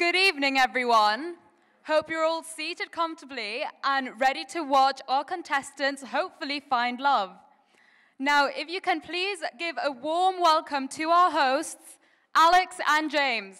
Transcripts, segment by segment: Good evening, everyone. Hope you're all seated comfortably and ready to watch our contestants hopefully find love. Now, if you can please give a warm welcome to our hosts, Alex and James.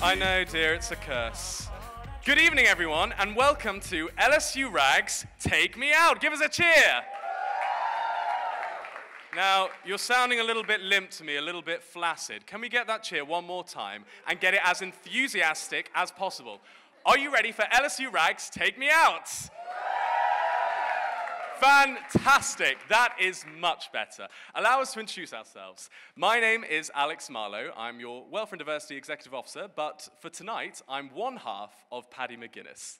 I know, dear, it's a curse. Good evening, everyone, and welcome to LSU Rags Take Me Out. Give us a cheer. Now, you're sounding a little bit limp to me, a little bit flaccid. Can we get that cheer one more time and get it as enthusiastic as possible? Are you ready for LSU Rags Take Me Out? Fantastic. That is much better. Allow us to introduce ourselves. My name is Alex Marlowe. I'm your Welfare and Diversity Executive Officer, but for tonight, I'm one half of Paddy McGuinness.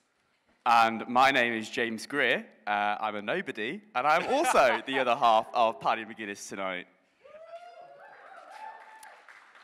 And my name is James Greer. I'm a nobody, and I'm also the other half of Paddy McGuinness tonight.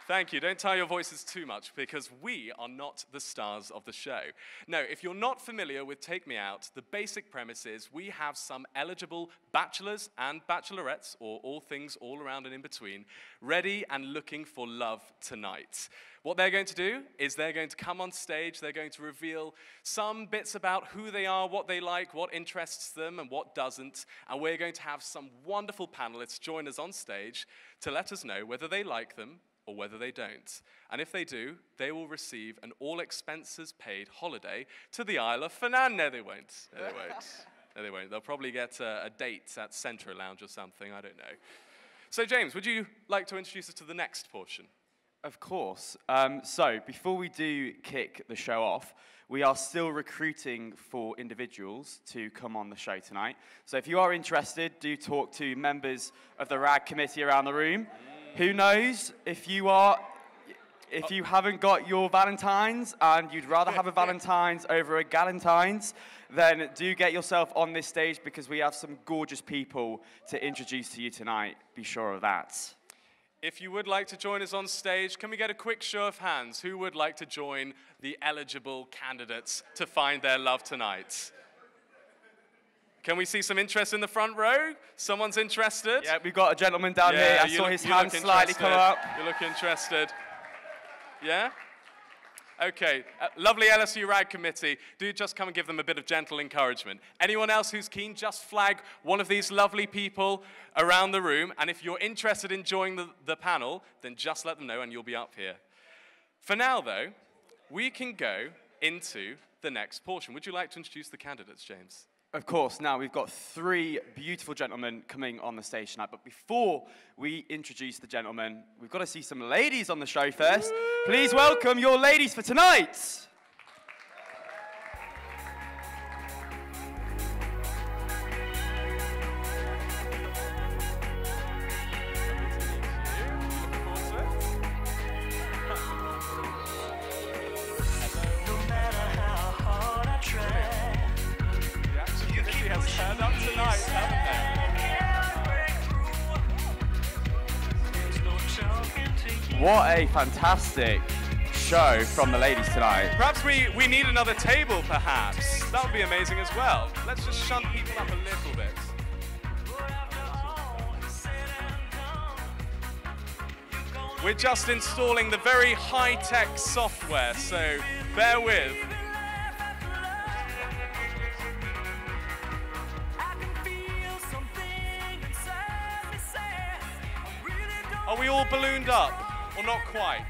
Thank you. Don't tire your voices too much, because we are not the stars of the show. No, if you're not familiar with Take Me Out, the basic premise is we have some eligible bachelors and bachelorettes, or all things all around and in between, ready and looking for love tonight. What they're going to do is they're going to come on stage, they're going to reveal some bits about who they are, what they like, what interests them, and what doesn't, and we're going to have some wonderful panelists join us on stage to let us know whether they like them, or whether they don't. And if they do, they will receive an all-expenses-paid holiday to the Isle of Fernand. No, they won't. No, they won't. No, they won't. They'll probably get a date at Central Lounge or something. I don't know. So, James, would you like to introduce us to the next portion? Of course. So, before we do kick the show off, we are still recruiting for individuals to come on the show tonight. So, if you are interested, do talk to members of the RAG committee around the room. Who knows, if you haven't got your Valentine's and you'd rather have a Valentine's over a Galentine's, then do get yourself on this stage because we have some gorgeous people to introduce to you tonight. Be sure of that. If you would like to join us on stage, can we get a quick show of hands? Who would like to join the eligible candidates to find their love tonight? Can we see some interest in the front row? Someone's interested? Yeah, we've got a gentleman down here. I saw his hand slightly come up. You look interested. Yeah? Okay. Lovely LSU Rag Committee. Do just come and give them a bit of gentle encouragement. Anyone else who's keen, just flag one of these lovely people around the room. And if you're interested in joining the panel, then just let them know and you'll be up here. For now, though, we can go into the next portion. Would you like to introduce the candidates, James? Of course. Now, we've got three beautiful gentlemen coming on the stage tonight. But before we introduce the gentlemen, we've got to see some ladies on the show first. Woo! Please welcome your ladies for tonight. What a fantastic show from the ladies tonight. Perhaps we need another table, perhaps. That would be amazing as well. Let's just shunt people up a little bit. We're just installing the very high-tech software, so bear with. Are we all ballooned up? Or not quite.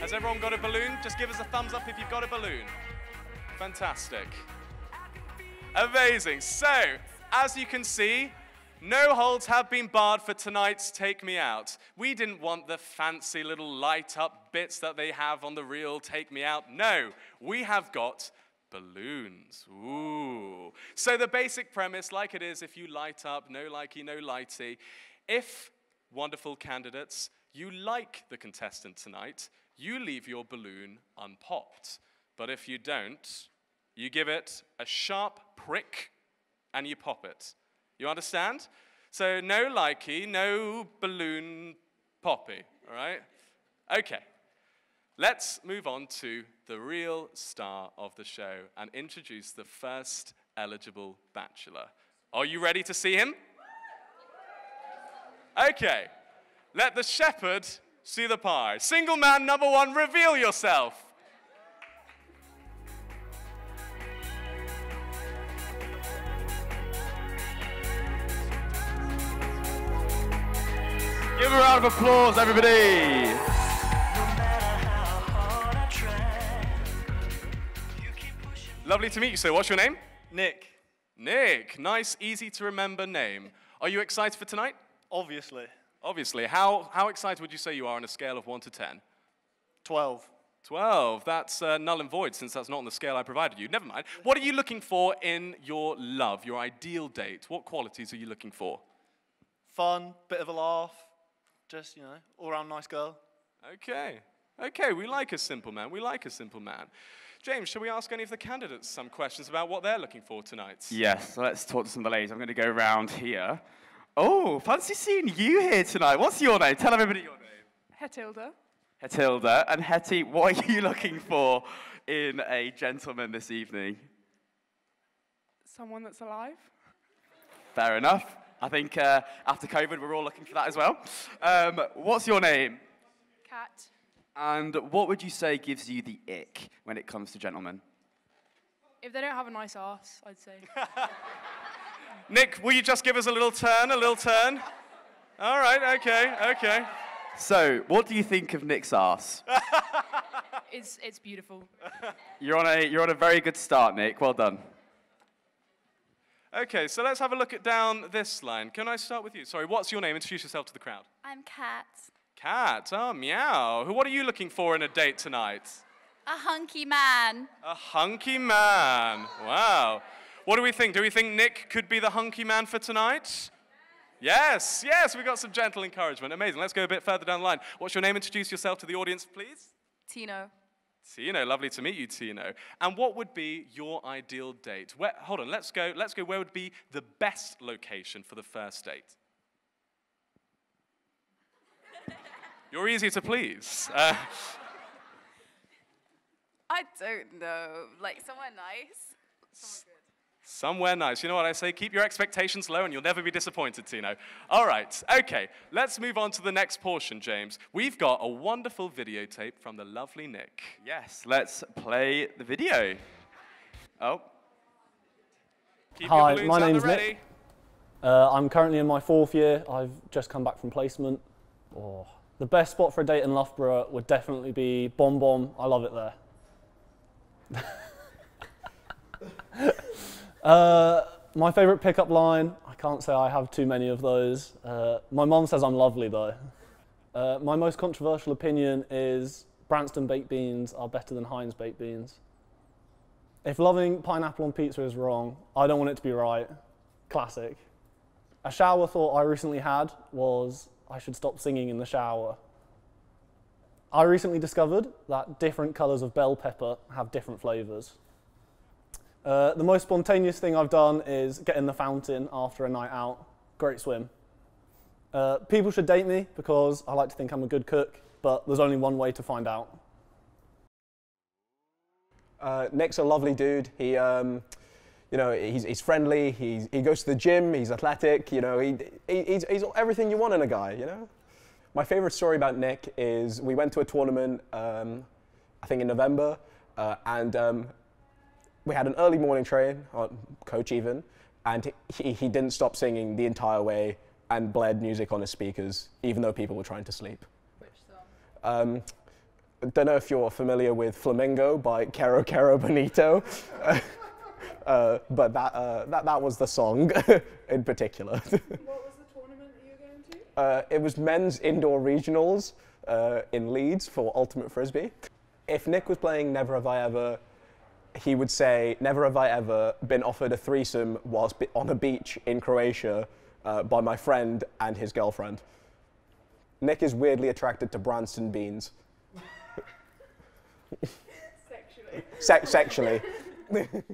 Has everyone got a balloon? Just give us a thumbs up if you've got a balloon. Fantastic. Amazing. So, as you can see, no holds have been barred for tonight's Take Me Out. We didn't want the fancy little light-up bits that they have on the real Take Me Out. No, we have got balloons. Ooh. So the basic premise, like it is, if you light up, no likey, no lighty, if wonderful candidates you like the contestant tonight, you leave your balloon unpopped. But if you don't, you give it a sharp prick and you pop it. You understand? So no likey, no balloon poppy, all right? Okay, let's move on to the real star of the show and introduce the first eligible bachelor. Are you ready to see him? Okay, let the shepherd see the pie. Single man number one, reveal yourself. Give a round of applause, everybody. Lovely to meet you, sir. What's your name? Nick. Nick, nice, easy to remember name. Are you excited for tonight? Obviously. Obviously. How excited would you say you are on a scale of 1 to 10? 12. 12. That's null and void, since that's not on the scale I provided you. Never mind. What are you looking for in your love, your ideal date? What qualities are you looking for? Fun, bit of a laugh, just, you know, all-round nice girl. Okay. Okay, we like a simple man. We like a simple man. James, shall we ask any of the candidates some questions about what they're looking for tonight? Yes, so let's talk to some of the ladies. I'm going to go round here. Oh, fancy seeing you here tonight. What's your name? Tell everybody your name. Hetilda. Hetilda. And Hetty, what are you looking for in a gentleman this evening? Someone that's alive. Fair enough. I think after COVID, we're all looking for that as well. What's your name? Kat. And what would you say gives you the ick when it comes to gentlemen? If they don't have a nice arse, I'd say. Nick, will you just give us a little turn, a little turn? All right, okay, okay. So, what do you think of Nick's arse? It's beautiful. You're on a very good start, Nick. Well done. Okay, so let's have a look at down this line. Can I start with you? Sorry, what's your name? Introduce yourself to the crowd. I'm Kat. Kat, oh, meow. What are you looking for in a date tonight? A hunky man. A hunky man. Wow. What do we think? Do we think Nick could be the hunky man for tonight? Yes, yes, we got some gentle encouragement. Amazing. Let's go a bit further down the line. What's your name? Introduce yourself to the audience, please. Tino. Tino, lovely to meet you, Tino. And what would be your ideal date? Hold on, let's go. Where would be the best location for the first date? You're easy to please. I don't know. Like, somewhere nice? Somewhere good. Somewhere nice. You know what I say? Keep your expectations low and you'll never be disappointed, Tino. All right, okay. Let's move on to the next portion, James. We've got a wonderful videotape from the lovely Nick. Yes, let's play the video. Oh. Hi, my name's Nick. I'm currently in my 4th year. I've just come back from placement. Oh. The best spot for a date in Loughborough would definitely be Bomb Bomb. I love it there. My favourite pickup line, I can't say I have too many of those. My mum says I'm lovely though. My most controversial opinion is Branston baked beans are better than Heinz baked beans. If loving pineapple on pizza is wrong, I don't want it to be right. Classic. A shower thought I recently had was I should stop singing in the shower. I recently discovered that different colours of bell pepper have different flavours. The most spontaneous thing I've done is get in the fountain after a night out. Great swim. People should date me because I like to think I'm a good cook, but there's only one way to find out. Nick's a lovely dude. He, you know, he's friendly. He goes to the gym. He's athletic. You know, he's everything you want in a guy. You know. My favourite story about Nick is we went to a tournament, I think in November, and. We had an early morning train, coach even, and he didn't stop singing the entire way and blared music on his speakers, even though people were trying to sleep. Which song? I don't know if you're familiar with Flamingo by Kero Kero Bonito, but that was the song in particular. What was the tournament that you were going to? It was men's indoor regionals in Leeds for Ultimate Frisbee. If Nick was playing Never Have I Ever, he would say, never have I ever been offered a threesome whilst on a beach in Croatia by my friend and his girlfriend. Nick is weirdly attracted to Branston beans. Sexually. Give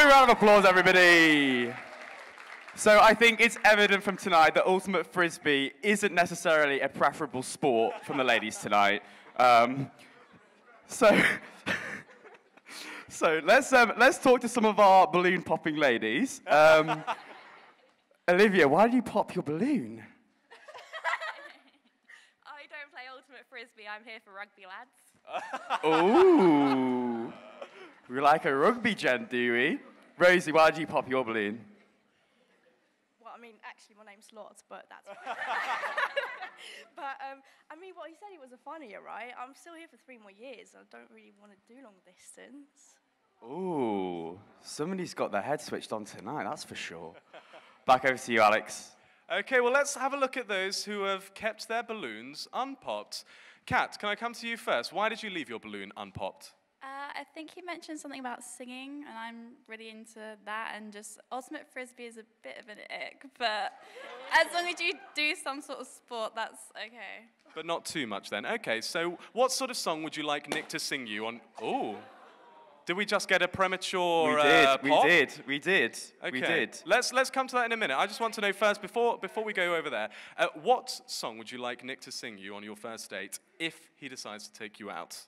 a round of applause, everybody. So I think it's evident from tonight that Ultimate Frisbee isn't necessarily a preferable sport from the ladies tonight. So let's talk to some of our balloon popping ladies. Olivia, why do you pop your balloon? I don't play Ultimate Frisbee. I'm here for rugby, lads. Ooh, we like a rugby gent, do we? Rosie, why do you pop your balloon? Well, I mean, actually, my name's Lots, but that's fine. I mean, well, he said he was a final year, right? I'm still here for 3 more years. I don't really want to do long distance. Ooh, somebody's got their head switched on tonight, that's for sure. Back over to you, Alex. Okay, well, let's have a look at those who have kept their balloons unpopped. Kat, can I come to you first? Why did you leave your balloon unpopped? I think he mentioned something about singing, and I'm really into that, and just Ultimate Frisbee is a bit of an ick, but as long as you do some sort of sport, that's okay. But not too much then. Okay, so what sort of song would you like Nick to sing you on? Oh, did we just get a premature pop? We did. Let's come to that in a minute. I just want to know first, before we go over there, what song would you like Nick to sing you on your first date, if he decides to take you out?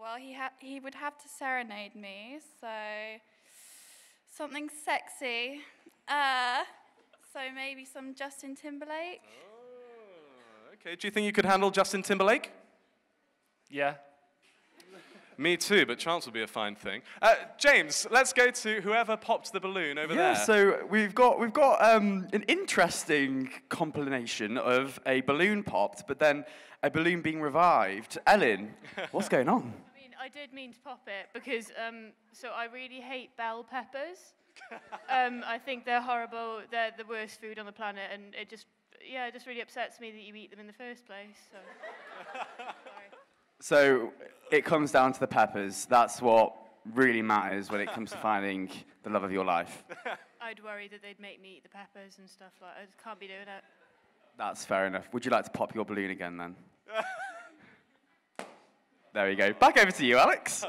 Well, he would have to serenade me, so something sexy. So maybe some Justin Timberlake. Oh, okay. Do you think you could handle Justin Timberlake? Yeah. Me too, but chance would be a fine thing. James, let's go to whoever popped the balloon over there. Yeah. So we've got an interesting combination of a balloon popped, but then a balloon being revived. Ellen, what's going on? I did mean to pop it because, so I really hate bell peppers. I think they're horrible. They're the worst food on the planet, and it just, yeah, it just really upsets me that you eat them in the first place. So, so it comes down to the peppers. That's what really matters when it comes to finding the love of your life. I'd worry that they'd make me eat the peppers and stuff like that. I just can't be doing it. That's fair enough. Would you like to pop your balloon again then? There we go. Back over to you, Alex.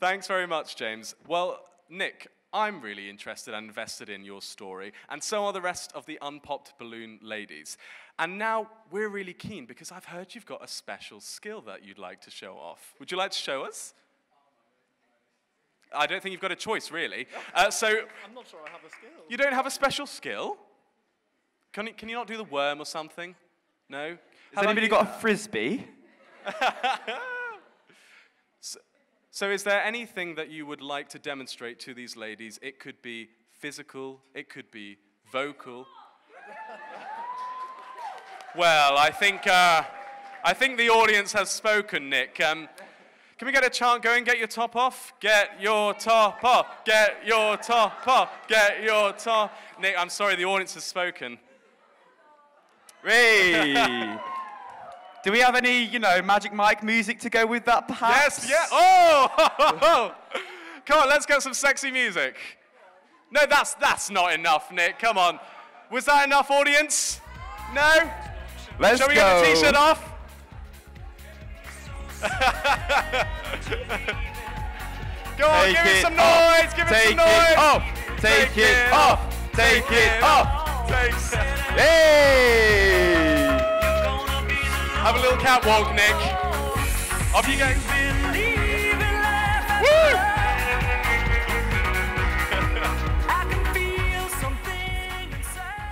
Thanks very much, James. Well, Nick, I'm really interested and invested in your story, and so are the rest of the unpopped balloon ladies. And now we're really keen because I've heard you've got a special skill that you'd like to show off. Would you like to show us? I don't think you've got a choice, really. I'm not sure I have a skill. You don't have a special skill? Can you not do the worm or something? No? Has anybody got a frisbee? So is there anything that you would like to demonstrate to these ladies? It could be physical, it could be vocal. Well, I think the audience has spoken, Nick. Can we get a chant going? Get your top off. Get your top off. Get your top off. Get your top. Nick, I'm sorry, the audience has spoken. Hey. Do we have any, you know, Magic Mike music to go with that, perhaps? Yes, yeah. Oh! Come on, let's get some sexy music. No, that's not enough, Nick. Come on. Was that enough, audience? No? Let's go. Shall we get the T-shirt off? Go on, give me some noise. Give it some noise. Off. Take it off. Take it off. Take it off. Hey! Have a little catwalk, Nick. Off you go. Woo!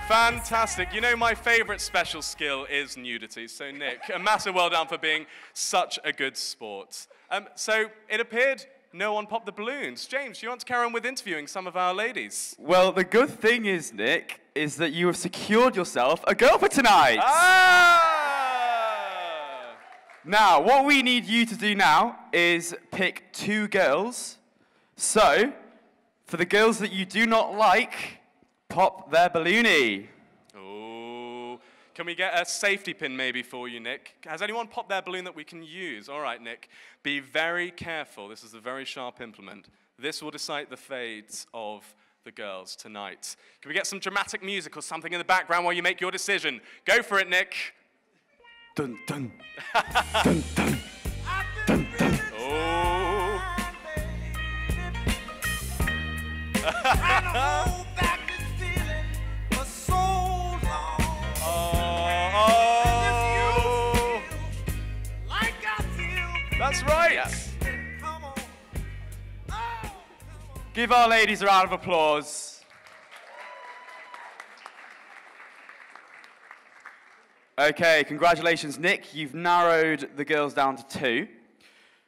Fantastic. You know, my favorite special skill is nudity. So, Nick, a massive well done for being such a good sport. So, it appeared no one popped the balloons. James, do you want to carry on with interviewing some of our ladies? Well, the good thing is, Nick, is that you have secured yourself a girl for tonight. Ah! Now, what we need you to do now is pick 2 girls. So, for the girls that you do not like, pop their balloonie. Oh, can we get a safety pin maybe for you, Nick? Has anyone popped their balloon that we can use? All right, Nick, be very careful. This is a very sharp implement. This will decide the fates of the girls tonight. Can we get some dramatic music or something in the background while you make your decision? Go for it, Nick. Dun, dun. Dun, dun. Dun, dun. Oh. Oh. That's right. Yeah. Give our ladies a round of applause. Okay, congratulations, Nick. You've narrowed the girls down to two.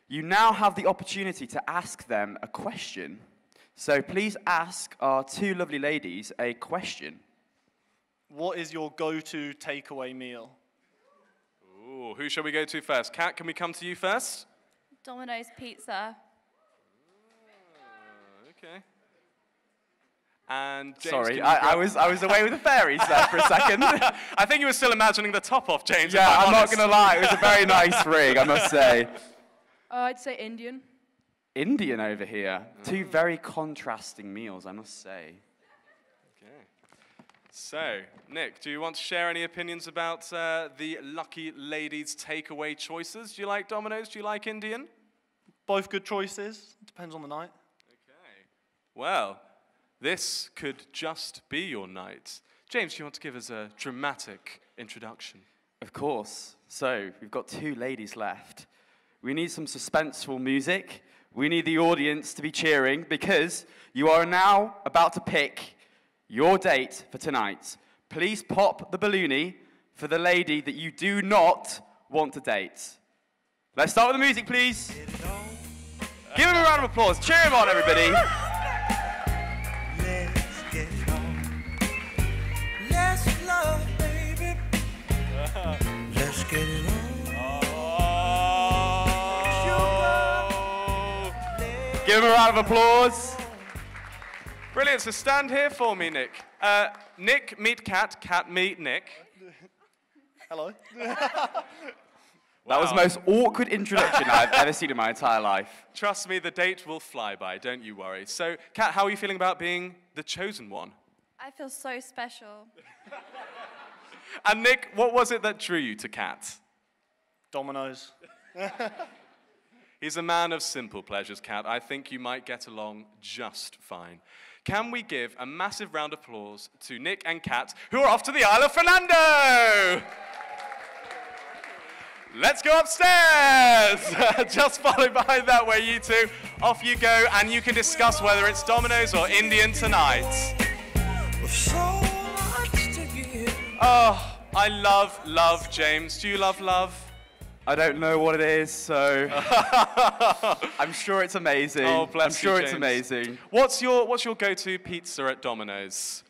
You now have the opportunity to ask them a question. So please ask our two lovely ladies a question. What is your go-to takeaway meal? Ooh, who shall we go to first? Kat, can we come to you first? Domino's Pizza. Okay. And James, sorry, I was away with the fairies there for a second. I think you were still imagining the top off, James. Yeah, I'm not going to lie. It was a very nice rig, I must say. I'd say Indian. Indian over here. Mm. Two very contrasting meals, I must say. Okay. So, Nick, do you want to share any opinions about the lucky ladies' takeaway choices? Do you like Domino's? Do you like Indian? Both good choices. Depends on the night. Well, this could just be your night. James, do you want to give us a dramatic introduction? Of course. So, we've got two ladies left. We need some suspenseful music. We need the audience to be cheering because you are now about to pick your date for tonight. Please pop the balloonie for the lady that you do not want to date. Let's start with the music, please. Give him a round of applause. Cheer him on, everybody. Let's get it on. Oh. Give him a round of applause. Brilliant. So stand here for me, Nick. Nick, meet Kat. Kat, meet Nick. Hello. Wow. That was the most awkward introduction I've ever seen in my entire life. Trust me, the date will fly by. Don't you worry. So, Kat, how are you feeling about being the chosen one? I feel so special. And Nick, what was it that drew you to Kat? Dominoes. He's a man of simple pleasures, Kat. I think you might get along just fine. Can we give a massive round of applause to Nick and Kat, who are off to the Isle of Fernand? Let's go upstairs. Just follow behind that way, you two. Off you go, and you can discuss whether it's Dominoes or Indian tonight. Oh, I love love, James. Do you love love? I don't know what it is, so I'm sure it's amazing. Oh, bless you, James. It's amazing. What's your go-to pizza at Domino's?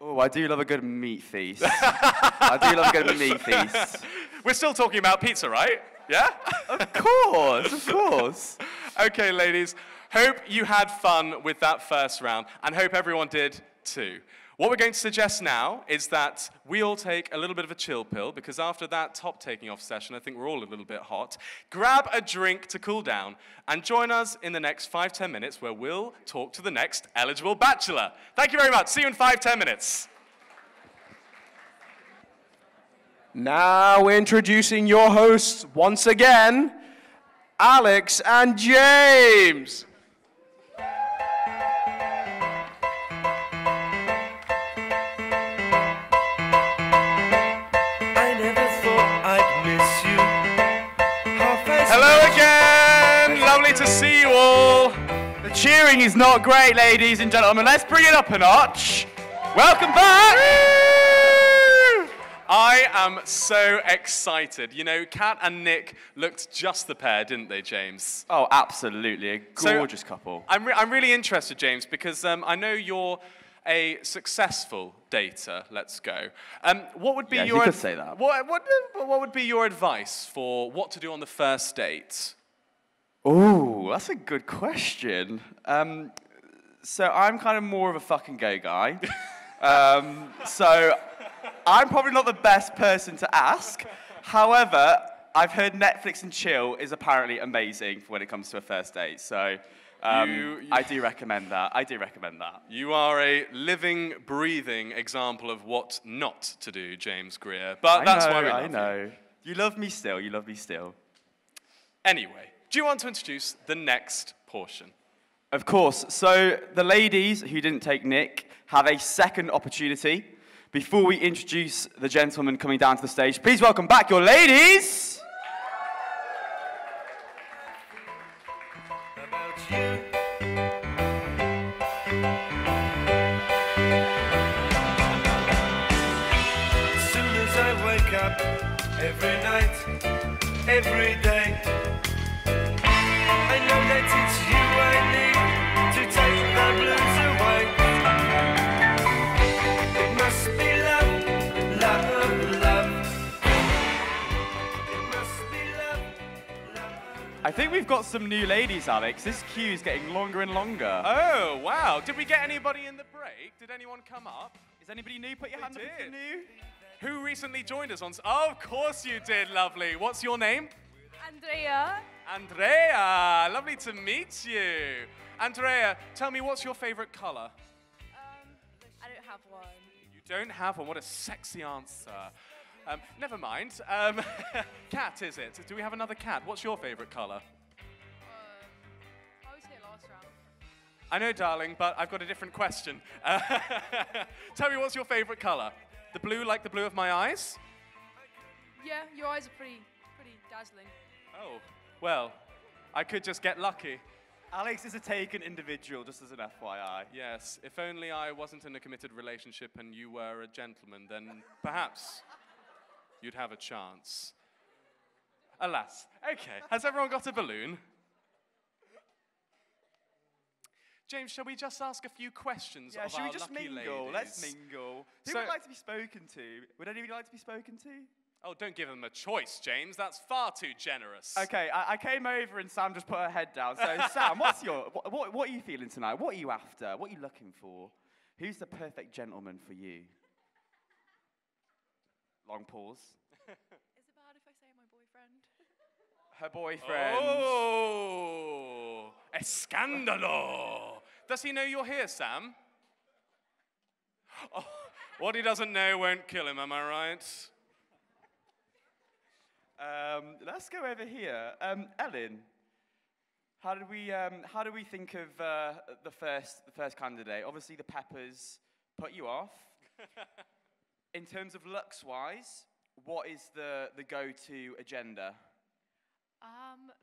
Oh, I do love a good meat feast. I do love a good meat feast. We're still talking about pizza, right? Yeah? Of course, of course. Okay, ladies. Hope you had fun with that first round, and hope everyone did too. What we're going to suggest now is that we all take a little bit of a chill pill, because after that top taking off session, I think we're all a little bit hot. Grab a drink to cool down and join us in the next 5-10 minutes where we'll talk to the next eligible bachelor. Thank you very much. See you in 5-10 minutes. Now introducing your hosts once again, Alex and James. Cheering is not great, ladies and gentlemen. Let's bring it up a notch. Welcome back. Woo! I am so excited. You know, Kat and Nick looked just the pair, didn't they, James? Oh, absolutely. A gorgeous couple. I'm really interested, James, because I know you're a successful dater. Let's go. What would be your? You could say that. What would be your advice for what to do on the first date? Oh, that's a good question. So I'm kind of more of a fucking gay guy. So I'm probably not the best person to ask. However, I've heard Netflix and chill is apparently amazing for when it comes to a first date. So I do recommend that. I do recommend that. You are a living, breathing example of what not to do, James Greer. But that's why we love you. You love me still. You love me still. Anyway, do you want to introduce the next portion? Of course. So the ladies who didn't take Nick have a second opportunity. Before we introduce the gentleman coming down to the stage, please welcome back your ladies. Every night, every day, I know that it's you I need to take my blues away. It must be love, love, love. It must be love, love. I think we've got some new ladies, Alex. This queue is getting longer and longer. Oh, wow. Did we get anybody in the break? Did anyone come up? Is anybody new? Put your hand up if you're new. Who recently joined us on... Oh, of course you did, lovely. What's your name? Andrea. Andrea, lovely to meet you. Andrea, tell me, what's your favourite colour? I don't have one. You don't have one? What a sexy answer. Never mind. Cat, is it? Do we have another cat? What's your favourite colour? I was here last round. I know, darling, but I've got a different question. Tell me, what's your favourite colour? The blue, like the blue of my eyes? Yeah, your eyes are pretty dazzling. Oh, well, I could just get lucky. Alex is a taken individual, just as an FYI. Yes, if only I wasn't in a committed relationship and you were a gentleman, then perhaps you'd have a chance. Alas. Okay, has everyone got a balloon? James, shall we just ask a few questions of our lucky ladies? Yeah, should we just mingle? Let's mingle. Who would like to be spoken to? Would anybody like to be spoken to? Oh, don't give them a choice, James. That's far too generous. Okay, I came over and Sam just put her head down. So, Sam, what are you feeling tonight? What are you after? What are you looking for? Who's the perfect gentleman for you? Long pause. Is it bad if I say my boyfriend? Her boyfriend. Oh! Escándalo! Does he know you're here, Sam? Oh, what he doesn't know won't kill him, am I right? Let's go over here. Ellen, how do we think of the first candidate? Obviously, the peppers put you off. In terms of looks-wise, what is the go-to agenda?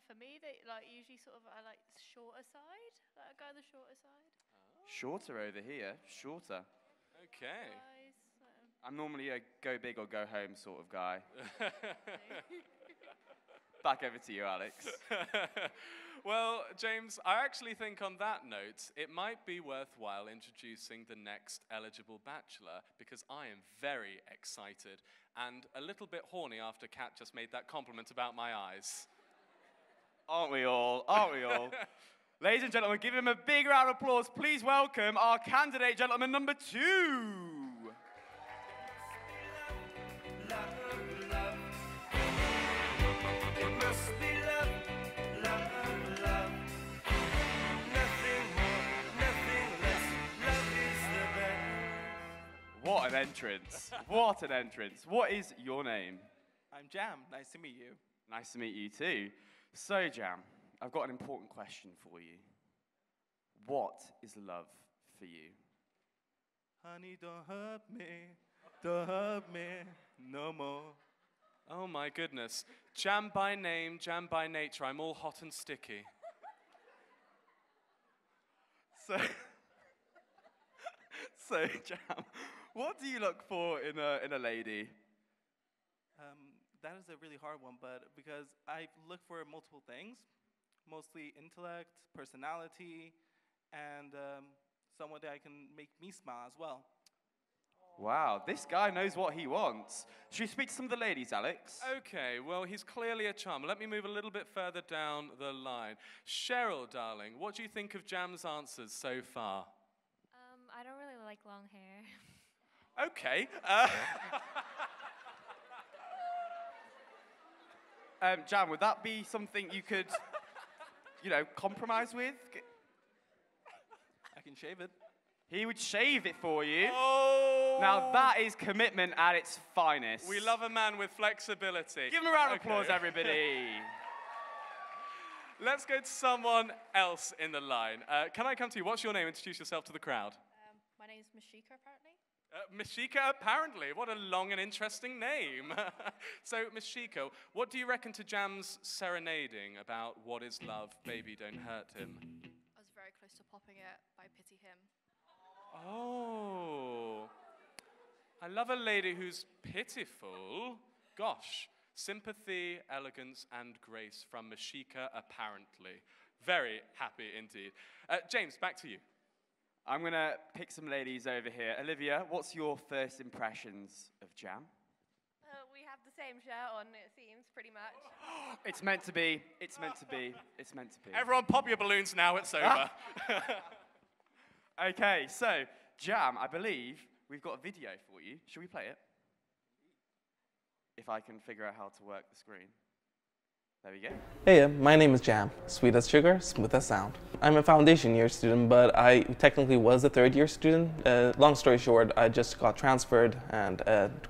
For me, they usually sort of I like shorter side. Like I go the shorter side. Oh. Shorter over here. Shorter. Okay. Guys, I'm normally a go big or go home sort of guy. Back over to you, Alex. Well, James, I actually think on that note, it might be worthwhile introducing the next eligible bachelor, because I am very excited and a little bit horny after Kat just made that compliment about my eyes. Aren't we all? Aren't we all? Ladies and gentlemen, give him a big round of applause. Please welcome our candidate, gentleman number 2. What an entrance. What an entrance. What is your name? I'm Jam. Nice to meet you. Nice to meet you too. So, Jam, I've got an important question for you. What is love for you? Honey, don't hurt me. Don't hurt me no more. Oh, my goodness. Jam by name, Jam by nature. I'm all hot and sticky. So, Jam, what do you look for in a lady? That is a really hard one, but because I look for multiple things, mostly intellect, personality, and someone that I can make me smile as well. Wow, this guy knows what he wants. Should we speak to some of the ladies, Alex? Okay, well, he's clearly a charmer. Let me move a little bit further down the line. Cheryl, darling, what do you think of Jam's answers so far? I don't really like long hair. Okay. Jam, would that be something you could, compromise with? can shave it. He would shave it for you. Oh. Now that is commitment at its finest. We love a man with flexibility. Give him a round of applause, everybody. Let's go to someone else in the line. Can I come to you? What's your name? Introduce yourself to the crowd. My name's Mashika, apparently. Mashika, apparently. What a long and interesting name. So, Mashika, what do you reckon to Jam's serenading about What Is Love, Baby Don't Hurt Him? I was very close to popping it by Pity Him. Oh, I love a lady who's pitiful. Gosh, sympathy, elegance, and grace from Mashika, apparently. Very happy indeed. James, back to you. I'm going to pick some ladies over here. Olivia, what's your first impressions of Jam? We have the same shirt on, it seems, pretty much. It's meant to be. It's meant to be. It's meant to be. Everyone pop your balloons now, it's over. Okay, so, Jam, I believe we've got a video for you. Should we play it? If I can figure out how to work the screen. There we go. Hey, my name is Jam. Sweet as sugar, smooth as sound. I'm a foundation year student, but I technically was a third year student. Long story short, I just got transferred and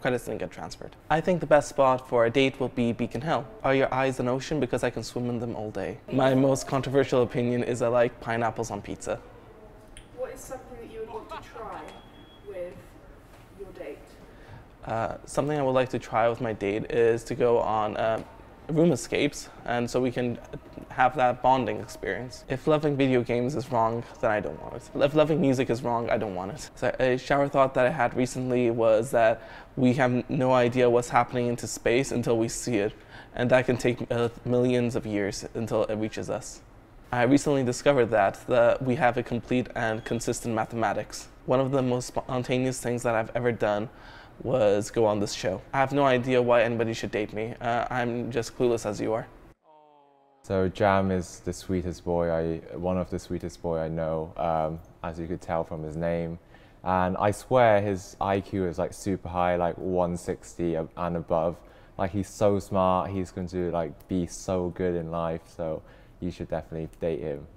credits didn't get transferred. I think the best spot for a date will be Beacon Hill. Are your eyes an ocean? Because I can swim in them all day. My most controversial opinion is I like pineapples on pizza. Is something that you would want to try with your date? Something I would like to try with my date is to go on room escapes, and so we can have that bonding experience. If loving video games is wrong, then I don't want it. If loving music is wrong, I don't want it. So a shower thought that I had recently was that we have no idea what's happening into space until we see it, and that can take millions of years until it reaches us. I recently discovered that we have a complete and consistent mathematics. One of the most spontaneous things that I've ever done was go on this show. I have no idea why anybody should date me. I'm just clueless as you are. So Jam is the sweetest boy, one of the sweetest boy I know, as you could tell from his name. And I swear his IQ is like super high, like 160 and above. Like he's so smart, he's going to like be so good in life. So. You should definitely date him.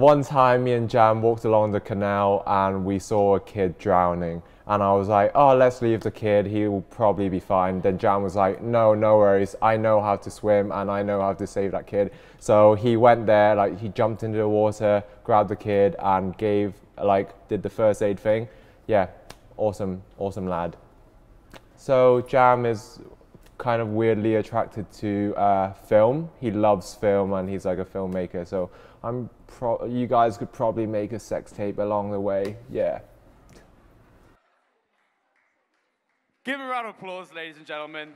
One time me and Jam walked along the canal and we saw a kid drowning. And I was like, oh, let's leave the kid, he will probably be fine. Then Jam was like, no, no worries, I know how to swim and I know how to save that kid. So he went there, like he jumped into the water, grabbed the kid and did the first aid thing. Yeah, awesome, awesome lad. So Jam is kind of weirdly attracted to film. He loves film and he's like a filmmaker. So you guys could probably make a sex tape along the way. Yeah. Give him a round of applause, ladies and gentlemen.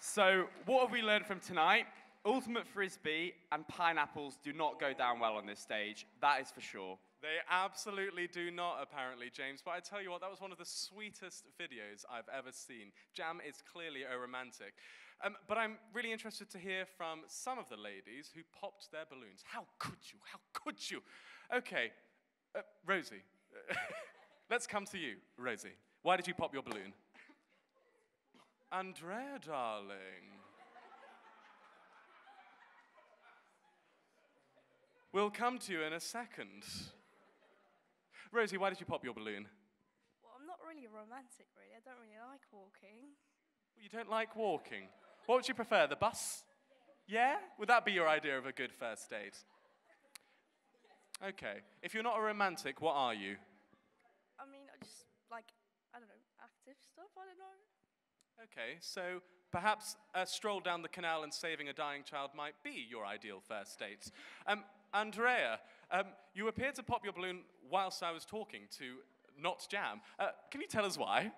So what have we learned from tonight? Ultimate Frisbee and pineapples do not go down well on this stage. That is for sure. They absolutely do not, apparently, James. But I tell you what, that was one of the sweetest videos I've ever seen. Jam is clearly a romantic. But I'm really interested to hear from some of the ladies who popped their balloons. How could you? How could you? Okay, Rosie, let's come to you, Rosie. Why did you pop your balloon? Andrea, darling. We'll come to you in a second. Rosie, why did you pop your balloon? Well, I'm not really romantic, really. I don't really like walking. Well, you don't like walking? What would you prefer, the bus? Yeah? Would that be your idea of a good first date? Okay. If you're not a romantic, what are you? I mean, I just like, I don't know, active stuff, I don't know. Okay, so perhaps a stroll down the canal and saving a dying child might be your ideal first date. Andrea, you appeared to pop your balloon whilst I was talking to Not Jam. Can you tell us why?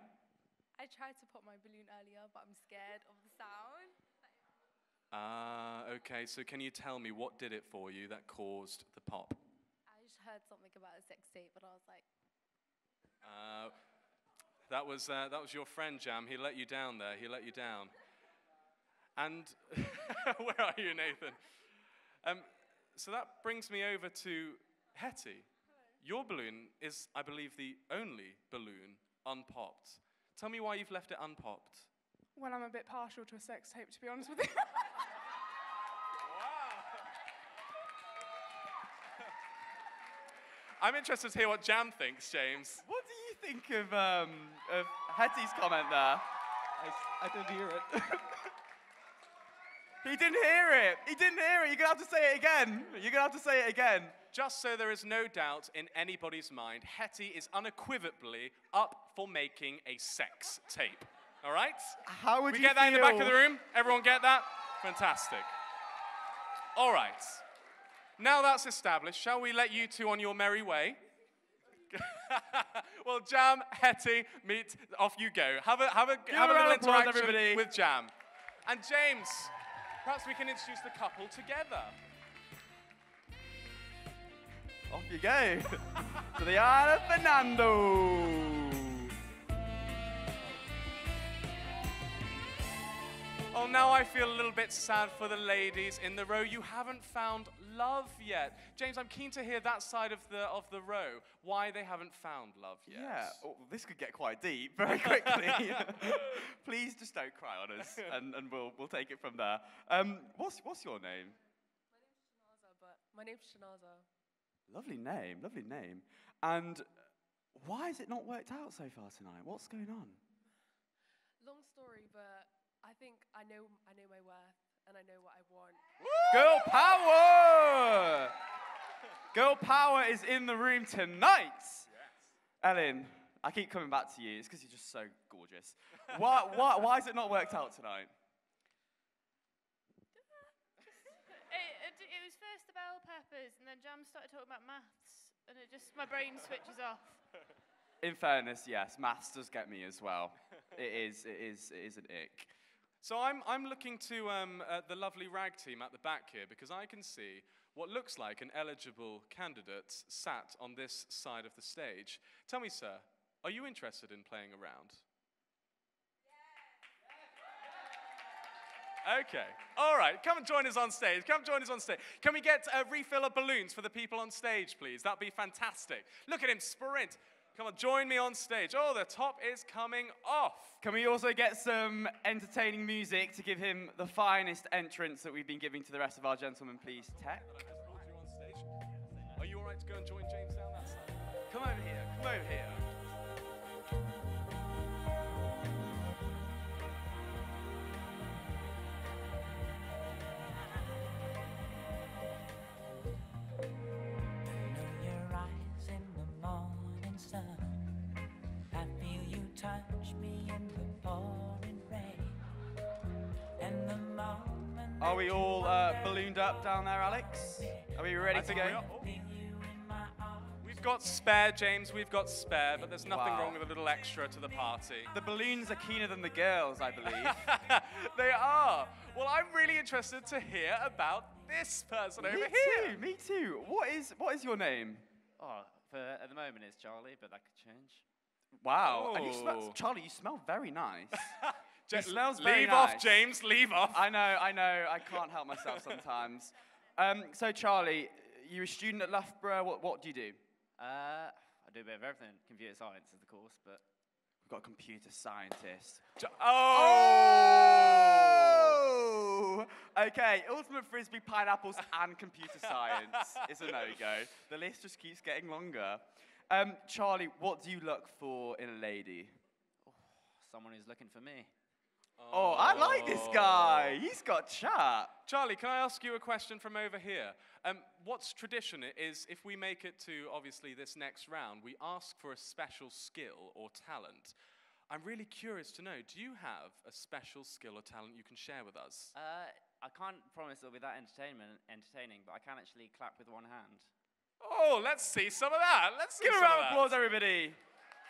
I tried to pop my balloon earlier, but I'm scared of the sound. Ah, okay. So can you tell me what did it for you that caused the pop? I just heard something about a sex tape, but I was like... that was your friend, Jam. He let you down there. He let you down. And where are you, Nathan? So that brings me over to Hetty. Hello. Your balloon is, I believe, the only balloon unpopped. Tell me why you've left it unpopped. Well, I'm a bit partial to a sex tape, to be honest with you. Wow. I'm interested to hear what Jam thinks, James. What do you think of Hetty's comment there? I didn't hear it. He didn't hear it. He didn't hear it. You're going to have to say it again. You're going to have to say it again. Just so there is no doubt in anybody's mind, Hetty is unequivocally up for making a sex tape. All right? How would you get that in the back of the room? Everyone get that? Fantastic. All right. Now that's established, shall we let you two on your merry way? Well, Jam, Hetty, meet, off you go. Have a little interaction everybody. With Jam. And James, perhaps we can introduce the couple together. Off you go to the Isle of Fernand. Oh, now I feel a little bit sad for the ladies in the row. You haven't found love yet. James, I'm keen to hear that side of the row. Why they haven't found love yet. Yeah, oh, this could get quite deep very quickly. Please just don't cry on us, and we'll take it from there. What's your name? My name's Shanaza. Lovely name, lovely name. And why has it not worked out so far tonight? What's going on? Long story, but I think I know my worth and I know what I want. Girl power! Girl power is in the room tonight. Yes. Ellen, I keep coming back to you. It's because you're just so gorgeous. Why has it not worked out tonight? It was first the bell peppers, and then Jam started talking about maths, and it just, my brain switches off. In fairness, yes, maths does get me as well. It is an ick. So I'm looking to the lovely rag team at the back here, because I can see what looks like an eligible candidate sat on this side of the stage. Tell me, sir, are you interested in playing around? Okay. All right. Come and join us on stage. Come join us on stage. Can we get a refill of balloons for the people on stage, please? That'd be fantastic. Look at him sprint. Come on, join me on stage. Oh, the top is coming off. Can we also get some entertaining music to give him the finest entrance that we've been giving to the rest of our gentlemen, please? Tech. Are you all right to go and join James down that side? Come over here. Come over here. Touch me in the pouring rain, and the moment. Are we all ballooned up down there, Alex? Are we ready to go? We've got spare, James. We've got spare, but there's nothing wrong with a little extra to the party. The balloons are keener than the girls, I believe. They are. Well, I'm really interested to hear about this person over here. Me too. Me too. What is your name? Oh, at the moment it's Charlie, but that could change. Wow, and you smell, Charlie, you smell very nice. It smells very nice. Leave off, James, leave off. I know, I can't help myself sometimes. So, Charlie, you're a student at Loughborough. What do you do? I do a bit of everything. Computer science is the course, but... We've got a computer scientist. Oh! Okay, Ultimate Frisbee, pineapples, and computer science is a no-go. The list just keeps getting longer. Charlie, what do you look for in a lady? Oh, someone who's looking for me. Oh, I like this guy. He's got chat. Charlie, can I ask you a question from over here? What's tradition is if we make it to, obviously, this next round, we ask for a special skill or talent. I'm really curious to know, do you have a special skill or talent you can share with us? I can't promise it'll be that entertaining, but I can actually clap with one hand. Oh, let's see some of that. Let's give a round of applause, everybody.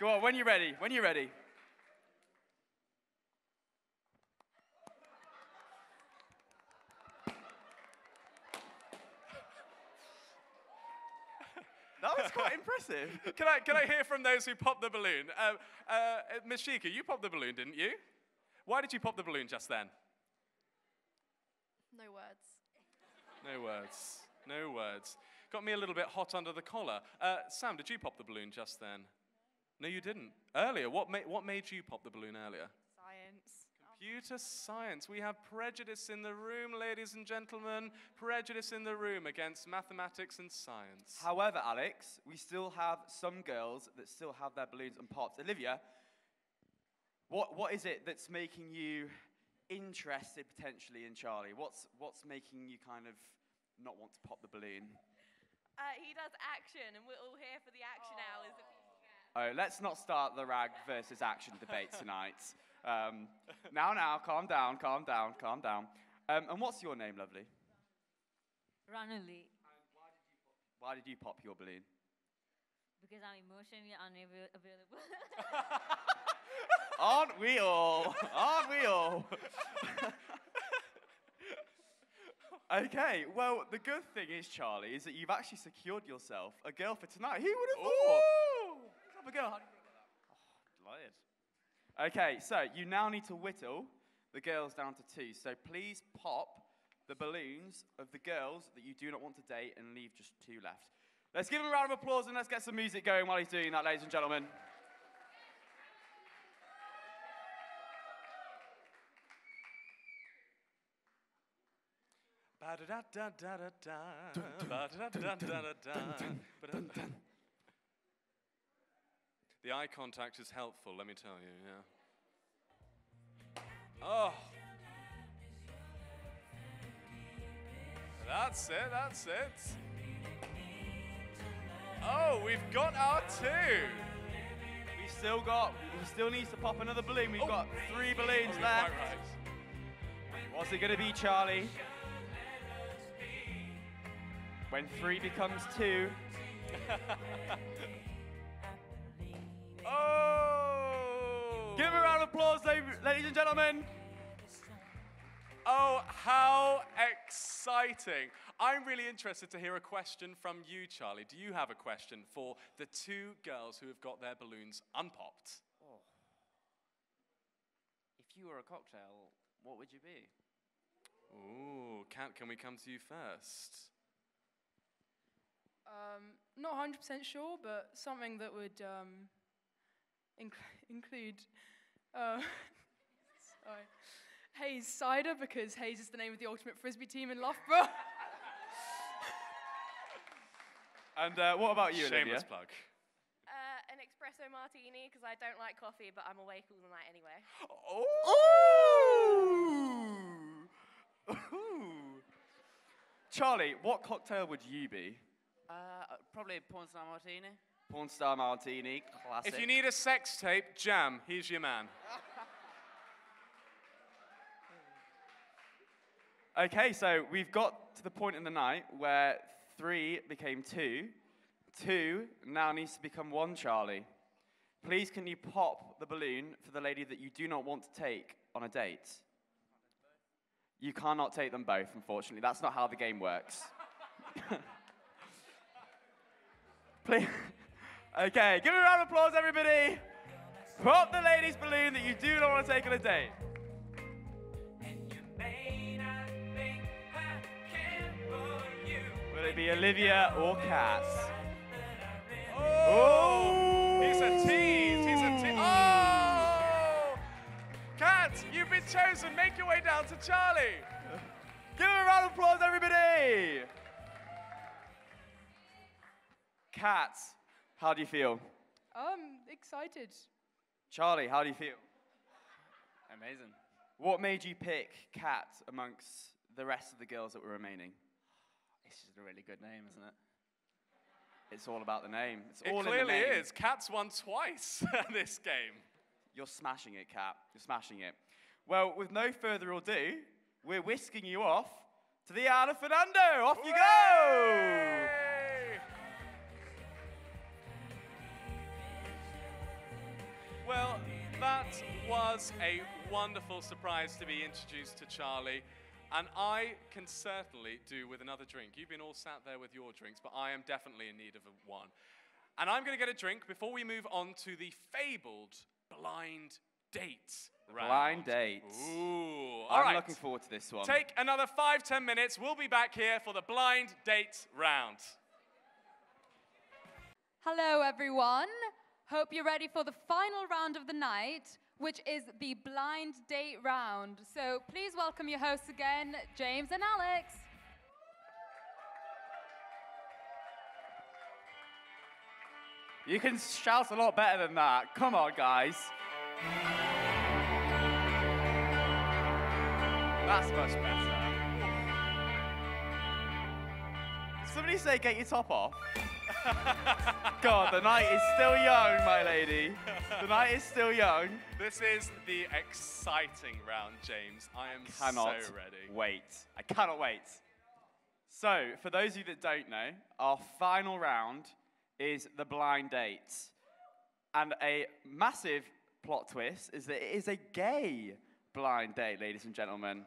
Go on, when you're ready. When you're ready. That was quite impressive. Can I hear from those who popped the balloon? Mashika, you popped the balloon, didn't you? Why did you pop the balloon just then? No words. No words. No words. Got me a little bit hot under the collar. Sam, did you pop the balloon just then? No, you didn't. Earlier, what made you pop the balloon earlier? Science. computer science. We have prejudice in the room, ladies and gentlemen. Prejudice in the room against mathematics and science. However, Alex, we still have some girls that still have their balloons and pops. Olivia, what is it that's making you interested potentially in Charlie? What's making you kind of not want to pop the balloon? He does action, and we're all here for the action hours. Oh, let's not start the rag versus action debate tonight. Now, calm down. And what's your name, lovely? Ranali. Why did you pop your balloon? Because I'm emotionally unavailable. Aren't we all? Aren't we all? Okay, well, the good thing is, Charlie, is that you've actually secured yourself a girl for tonight. Who would have thought? Clap a girl. How do you feel about that? Oh, delighted. Okay, so you now need to whittle the girls down to two. So please pop the balloons of the girls that you do not want to date and leave just two left. Let's give him a round of applause and let's get some music going while he's doing that, ladies and gentlemen. The eye contact is helpful, let me tell you, yeah. Oh. That's it. Oh, we've got our two. We still need to pop another balloon. We've got three balloons left. Right. What's it gonna be, Charlie? When three becomes two. Oh! Give him a round of applause, ladies and gentlemen. Oh, how exciting. I'm really interested to hear a question from you, Charlie. Do you have a question for the two girls who have got their balloons unpopped? Oh. If you were a cocktail, what would you be? Ooh, Kat, can we come to you first? Not 100% sure, but something that would include sorry, Hayes Cider, because Hayes is the name of the Ultimate Frisbee team in Loughborough. And what about you, Olivia? Shameless plug. An espresso martini, because I don't like coffee, but I'm awake all night anyway. Oh! Ooh. Charlie, what cocktail would you be? Probably a porn star martini. Porn star martini, classic. If you need a sex tape, Jam, he's your man. Okay, so we've got to the point in the night where three became two. Two now needs to become one, Charlie. Please, can you pop the balloon for the lady that you do not want to take on a date? You cannot take them both, unfortunately. That's not how the game works. Please. Okay, give a round of applause, everybody. Pop the ladies' balloon that you do not want to take on a date. Will it be Olivia or Kat? Oh! He's a tease, Oh! Kat, you've been chosen. Make your way down to Charlie. Give a round of applause, everybody. Kat, how do you feel? Excited. Charlie, how do you feel? Amazing. What made you pick Kat amongst the rest of the girls that were remaining? It's just a really good name, isn't it? It's all about the name. It's all in the name. It clearly is. Kat's won twice this game. You're smashing it, Kat. You're smashing it. Well, with no further ado, we're whisking you off to the Isle of Fernand. Off you go! Well, that was a wonderful surprise to be introduced to Charlie, and I can certainly do with another drink. You've been all sat there with your drinks, but I am definitely in need of one. And I'm going to get a drink before we move on to the fabled blind date round. Blind date. Ooh. All right. I'm looking forward to this one. Take another 5-10 minutes. We'll be back here for the blind date round. Hello, everyone. Hope you're ready for the final round of the night, which is the blind date round. So please welcome your hosts again, James and Alex. You can shout a lot better than that. Come on, guys. That's much better. Somebody say, get your top off. God, the night is still young, my lady. The night is still young. This is the exciting round, James. I am so ready. I cannot wait. So, for those of you that don't know, our final round is the blind date. And a massive plot twist is that it is a gay blind date, ladies and gentlemen.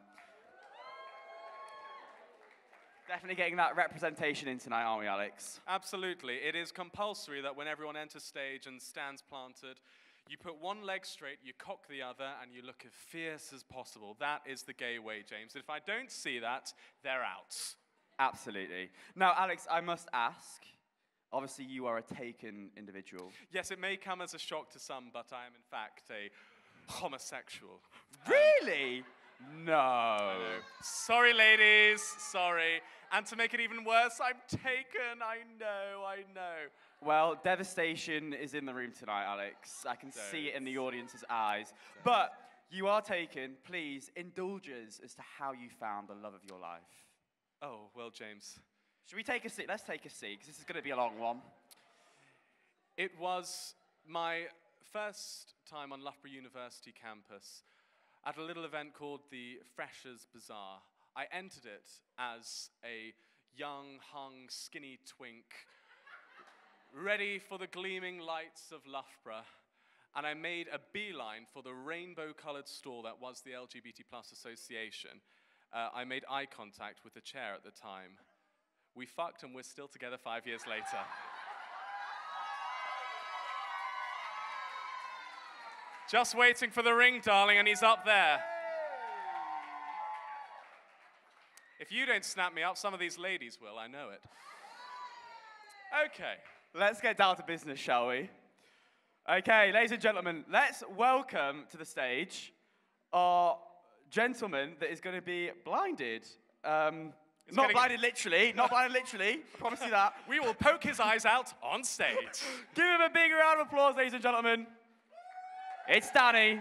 Definitely getting that representation in tonight, aren't we, Alex? Absolutely. It is compulsory that when everyone enters stage and stands planted, you put one leg straight, you cock the other, and you look as fierce as possible. That is the gay way, James. If I don't see that, they're out. Absolutely. Now, Alex, I must ask, obviously you are a taken individual. Yes, it may come as a shock to some, but I am, in fact, a homosexual. Really? No. Sorry, ladies. Sorry. And to make it even worse, I'm taken. I know. Well, devastation is in the room tonight, Alex. I can see it in the audience's eyes. But you are taken. Please indulge us as to how you found the love of your life. Oh, well, James. Should we take a seat? Let's take a seat, because this is going to be a long one. It was my first time on Loughborough University campus, at a little event called the Freshers' Bazaar. I entered it as a young, hung, skinny twink, ready for the gleaming lights of Loughborough, and I made a beeline for the rainbow-coloured stall that was the LGBT Plus Association. I made eye contact with the chair at the time. We fucked, and we're still together 5 years later. Just waiting for the ring, darling, and he's up there. If you don't snap me up, some of these ladies will, I know it. Okay. Let's get down to business, shall we? Okay, ladies and gentlemen, let's welcome to the stage our gentleman that is going to be blinded. Not blinded literally, not blinded literally, I promise you that. We will poke his eyes out on stage. Give him a big round of applause, ladies and gentlemen. It's Danny.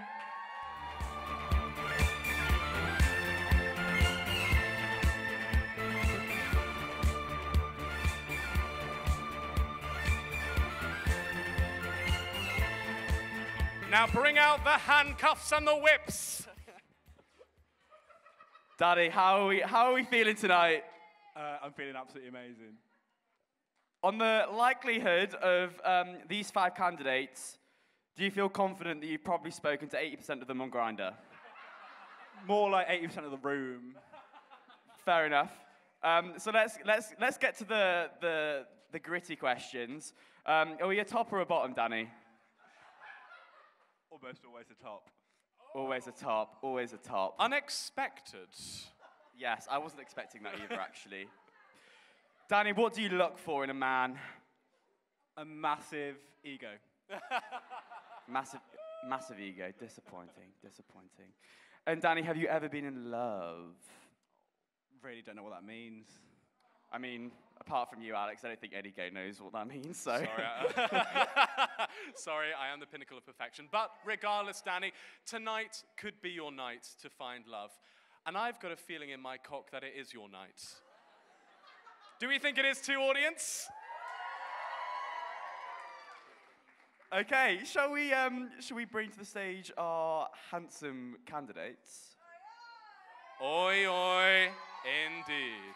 Now bring out the handcuffs and the whips. Danny, how are we feeling tonight? I'm feeling absolutely amazing. On the likelihood of these five candidates, do you feel confident that you've probably spoken to 80% of them on Grindr? More like 80% of the room. Fair enough. So let's get to the gritty questions. Are we a top or a bottom, Danny? Almost always a top. Oh. Always a top. Always a top. Unexpected. Yes, I wasn't expecting that either, actually. Danny, what do you look for in a man? A massive ego. Massive ego. Disappointing. And Danny, have you ever been in love? Really don't know what that means. I mean, apart from you, Alex, I don't think any gay knows what that means, so. Sorry, I am the pinnacle of perfection. But regardless, Danny, tonight could be your night to find love. And I've got a feeling in my cock that it is your night. Do we think it is too, audience? Okay, shall we bring to the stage our handsome candidates? Oi, oi, indeed.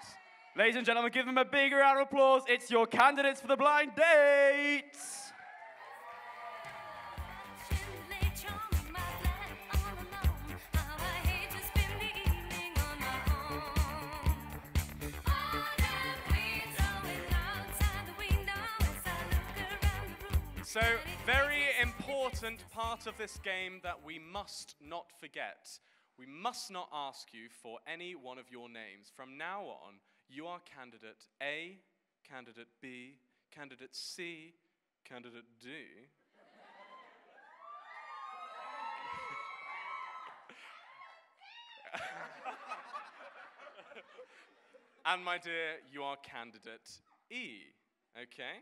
Ladies and gentlemen, give them a big round of applause. It's your candidates for the blind date. So, very important part of this game that we must not forget. We must not ask you for any one of your names. From now on, you are candidate A, candidate B, candidate C, candidate D. And my dear, you are candidate E, okay?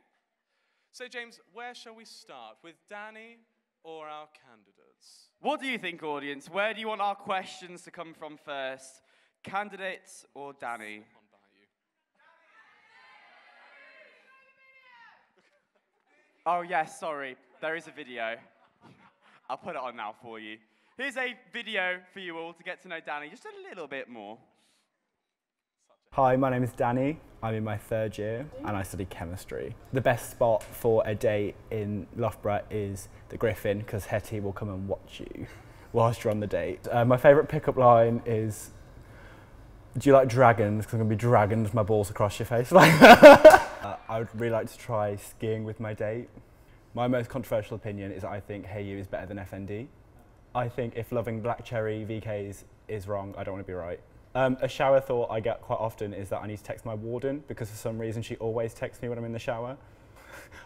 So James, where shall we start? With Danny or our candidates? What do you think, audience? Where do you want our questions to come from first? Candidates or Danny? Oh yes, yeah, sorry, there is a video. I'll put it on now for you. Here's a video for you all to get to know Danny just a little bit more. Hi, my name is Danny. I'm in my third year and I study chemistry. The best spot for a date in Loughborough is the Griffin because Hetty will come and watch you whilst you're on the date. My favourite pickup line is, do you like dragons? Because I'm going to be dragons my balls across your face. I would really like to try skiing with my date. My most controversial opinion is that I think Hey You is better than FND. I think if loving black cherry VKs is wrong, I don't want to be right. A shower thought I get quite often is that I need to text my warden because for some reason she always texts me when I'm in the shower.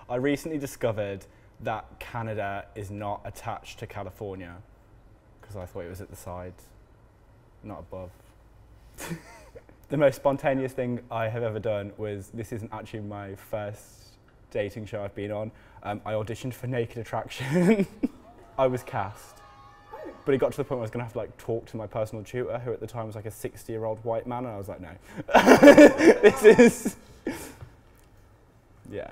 I recently discovered that Canada is not attached to California because I thought it was at the side, not above. The most spontaneous thing I have ever done was, this isn't actually my first dating show I've been on, I auditioned for Naked Attraction. I was cast, but it got to the point where I was going to have to like talk to my personal tutor, who at the time was like a 60-year-old white man, and I was like, no. This is... yeah.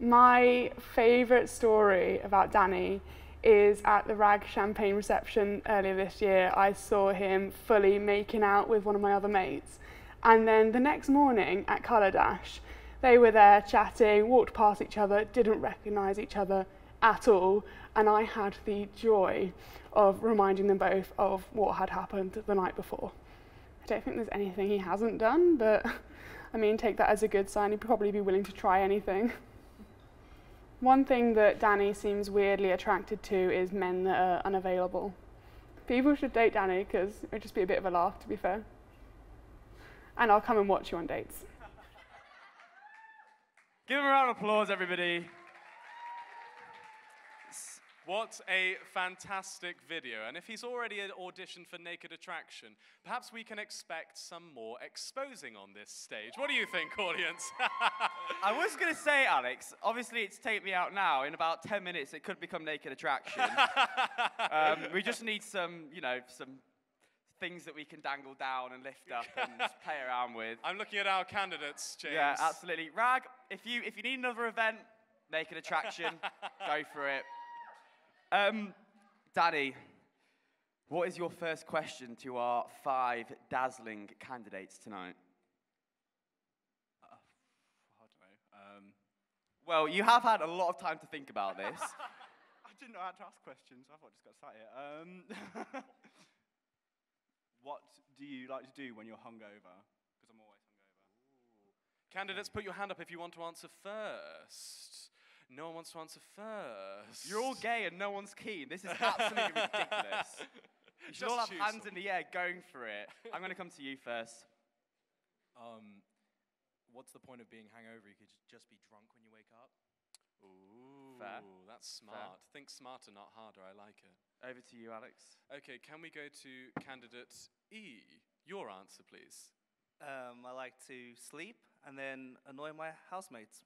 My favourite story about Danny is at the Rag Champagne reception earlier this year. I saw him fully making out with one of my other mates. And then the next morning at Colour Dash, they were there chatting, walked past each other, didn't recognise each other at all. And I had the joy of reminding them both of what had happened the night before. I don't think there's anything he hasn't done, but I mean, take that as a good sign. He'd probably be willing to try anything. One thing that Danny seems weirdly attracted to is men that are unavailable. People should date Danny because it would just be a bit of a laugh, to be fair. And I'll come and watch you on dates. Give him a round of applause, everybody. What a fantastic video. And if he's already auditioned for Naked Attraction, perhaps we can expect some more exposing on this stage. What do you think, audience? I was going to say, Alex, obviously it's Take Me Out Now. In about 10 minutes, it could become Naked Attraction. We just need some, you know, some things that we can dangle down and lift up and just play around with. I'm looking at our candidates, James. Yeah, absolutely. Rag, if you need another event, Naked Attraction, go for it. Danny, what is your first question to our 5 dazzling candidates tonight? I don't know. Well, you have had a lot of time to think about this. I didn't know how to ask questions. I thought I just got sat here. What do you like to do when you're hungover? Because I'm always hungover. Candidates, put your hand up if you want to answer first. No one wants to answer first. You're all gay and no one's keen. This is absolutely ridiculous. You should all have hands in the air going for it. I'm going to come to you first. What's the point of being hangover? You could just be drunk when you wake up. Ooh, fair. That's smart. Fair. Think smarter, not harder. I like it. Over to you, Alex. Okay, can we go to candidate E? Your answer, please. I like to sleep and then annoy my housemates.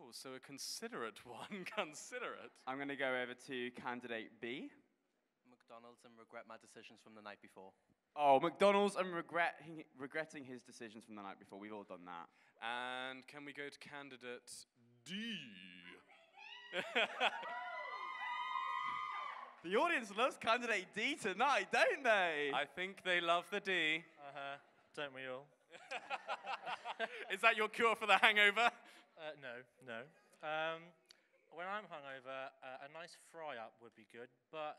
Oh, so a considerate one, considerate. I'm going to go over to candidate B. McDonald's and regret my decisions from the night before. Oh, McDonald's and regretting his decisions from the night before. We've all done that. And can we go to candidate D? The audience loves candidate D tonight, don't they? I think they love the D. Uh-huh. Don't we all? Is that your cure for the hangover? No. When I'm hungover, a nice fry-up would be good, but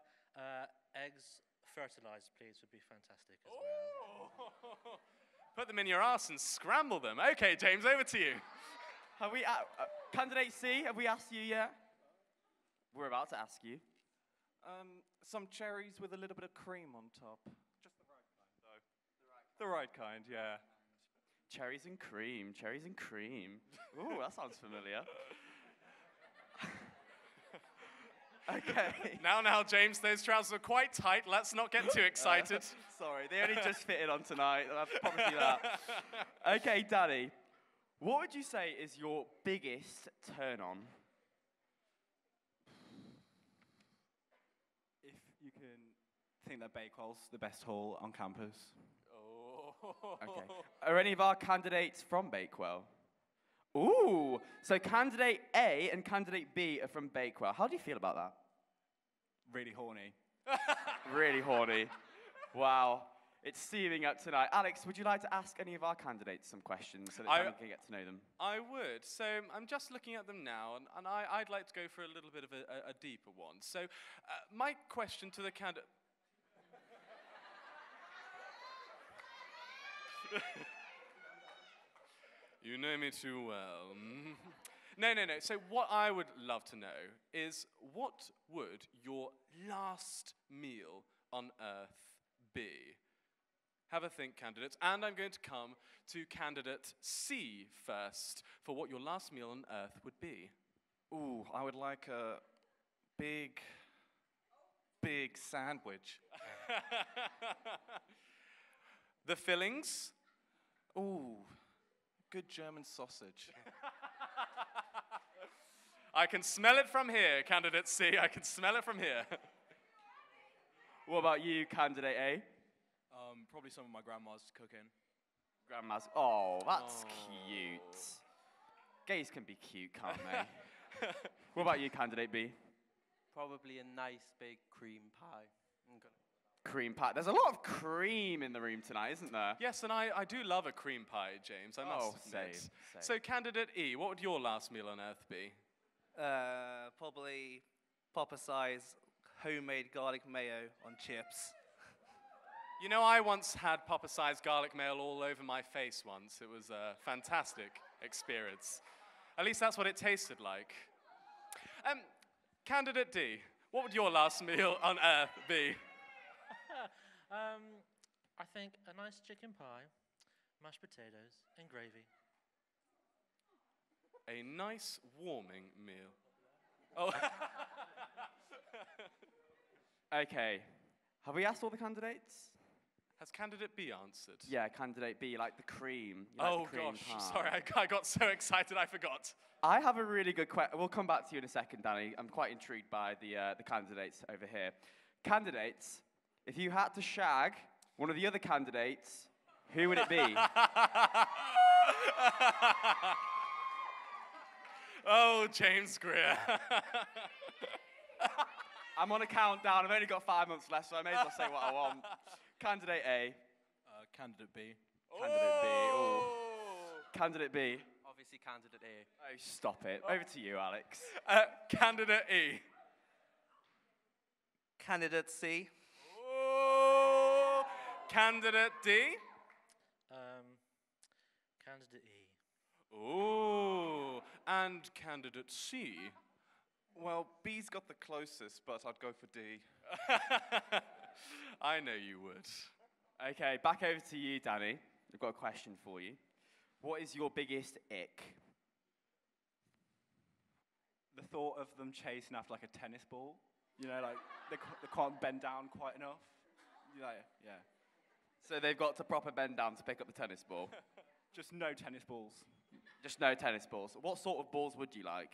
eggs fertilised, please, would be fantastic as well. Put them in your arse and scramble them. Okay, James, over to you. Have we, candidate C, have we asked you yet? We're about to ask you. Some cherries with a little bit of cream on top. Just the right kind, though. The right kind, yeah. Cherries and cream, cherries and cream. Ooh, that sounds familiar. Okay. Now, James, those trousers are quite tight. Let's not get too excited. Sorry, they only just fitted on tonight. I promise you that. Okay, Danny, what would you say is your biggest turn-on? If you can think that Bakewell's the best hall on campus. Oh. Okay. Are any of our candidates from Bakewell? Ooh, so candidate A and candidate B are from Bakewell. How do you feel about that? Really horny. Really horny. Wow. It's seeming up tonight. Alex, would you like to ask any of our candidates some questions so that we can get to know them? I would. So I'm just looking at them now, and I'd like to go for a little bit of a deeper one. So my question to the candidate... You know me too well. No. So what I would love to know is, what would your last meal on Earth be? Have a think, candidates. And I'm going to come to candidate C first for what your last meal on Earth would be. Ooh, I would like a big sandwich. The fillings? Ooh. Good German sausage. I can smell it from here, candidate C. I can smell it from here. What about you, candidate A? Probably some of my grandma's cooking. Grandma's. Oh, that's cute. Gays can be cute, can't they? What about you, candidate B? Probably a nice big cream pie. Cream pie. There's a lot of cream in the room tonight, isn't there? Yes, and I do love a cream pie, James. I must admit. Save. So, candidate E, what would your last meal on Earth be? Probably Papa-size homemade garlic mayo on chips. You know, I once had Papa-size garlic mayo all over my face once. It was a fantastic experience. At least that's what it tasted like. Candidate D, what would your last meal on Earth be? I think a nice chicken pie, mashed potatoes, and gravy. A nice warming meal. Oh. Okay. Have we asked all the candidates? Has candidate B answered? Yeah, candidate B, like the cream. Like the cream pie. Sorry, I got so excited I forgot. I have a really good question. We'll come back to you in a second, Danny. I'm quite intrigued by the candidates over here. Candidates. If you had to shag one of the other candidates, who would it be? Oh, James Greer. I'm on a countdown. I've only got 5 months left, so I may as well say what I want. Candidate A. Candidate B. Candidate B. Obviously, candidate A. Oh, stop it. Over to you, Alex. Candidate E. Candidate C. Candidate D? Candidate E. Ooh, and candidate C? Well, B's got the closest, but I'd go for D. I know you would. Okay, back over to you, Danny. I've got a question for you. What is your biggest ick? The thought of them chasing after like a tennis ball. You know, like they can't bend down quite enough. You know, yeah. So they've got to proper bend down to pick up the tennis ball. Just no tennis balls. Just no tennis balls. What sort of balls would you like?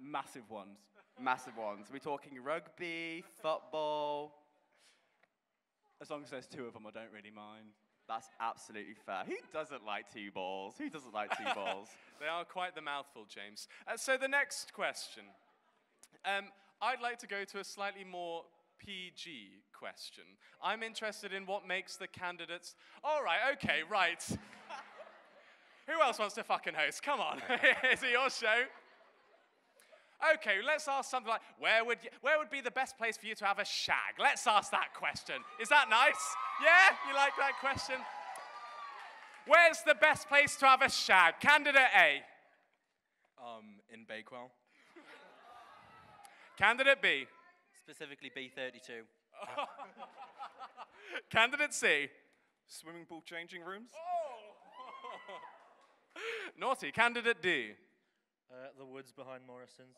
Massive ones. Massive ones. Are we talking rugby, football? As long as there's two of them, I don't really mind. That's absolutely fair. Who doesn't like two balls? Who doesn't like two balls? They are quite the mouthful, James. So the next question. I'd like to go to a slightly more PG question. I'm interested in what makes the candidates... All right, okay, right. Who else wants to fucking host? Come on. Is it your show? Okay, let's ask something like, where would be the best place for you to have a shag? Let's ask that question. Is that nice? Yeah? You like that question? Where's the best place to have a shag? Candidate A. In Bakewell. Candidate B. Specifically B32. Candidate C. Swimming pool changing rooms. Oh. Naughty. Candidate D. The woods behind Morrison's.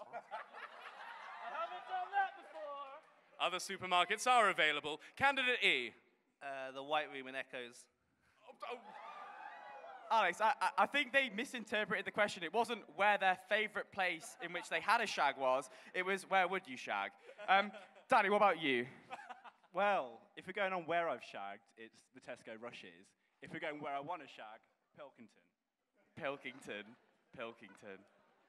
haven't done that before. Other supermarkets are available. Candidate E. The White Room in Echoes. Alex, I think they misinterpreted the question. It wasn't where their favourite place in which they had a shag was. It was where would you shag? Danny, what about you? Well, if we're going on where I've shagged, it's the Tesco Rushes. If we're going where I want to shag, Pilkington. Pilkington. Pilkington.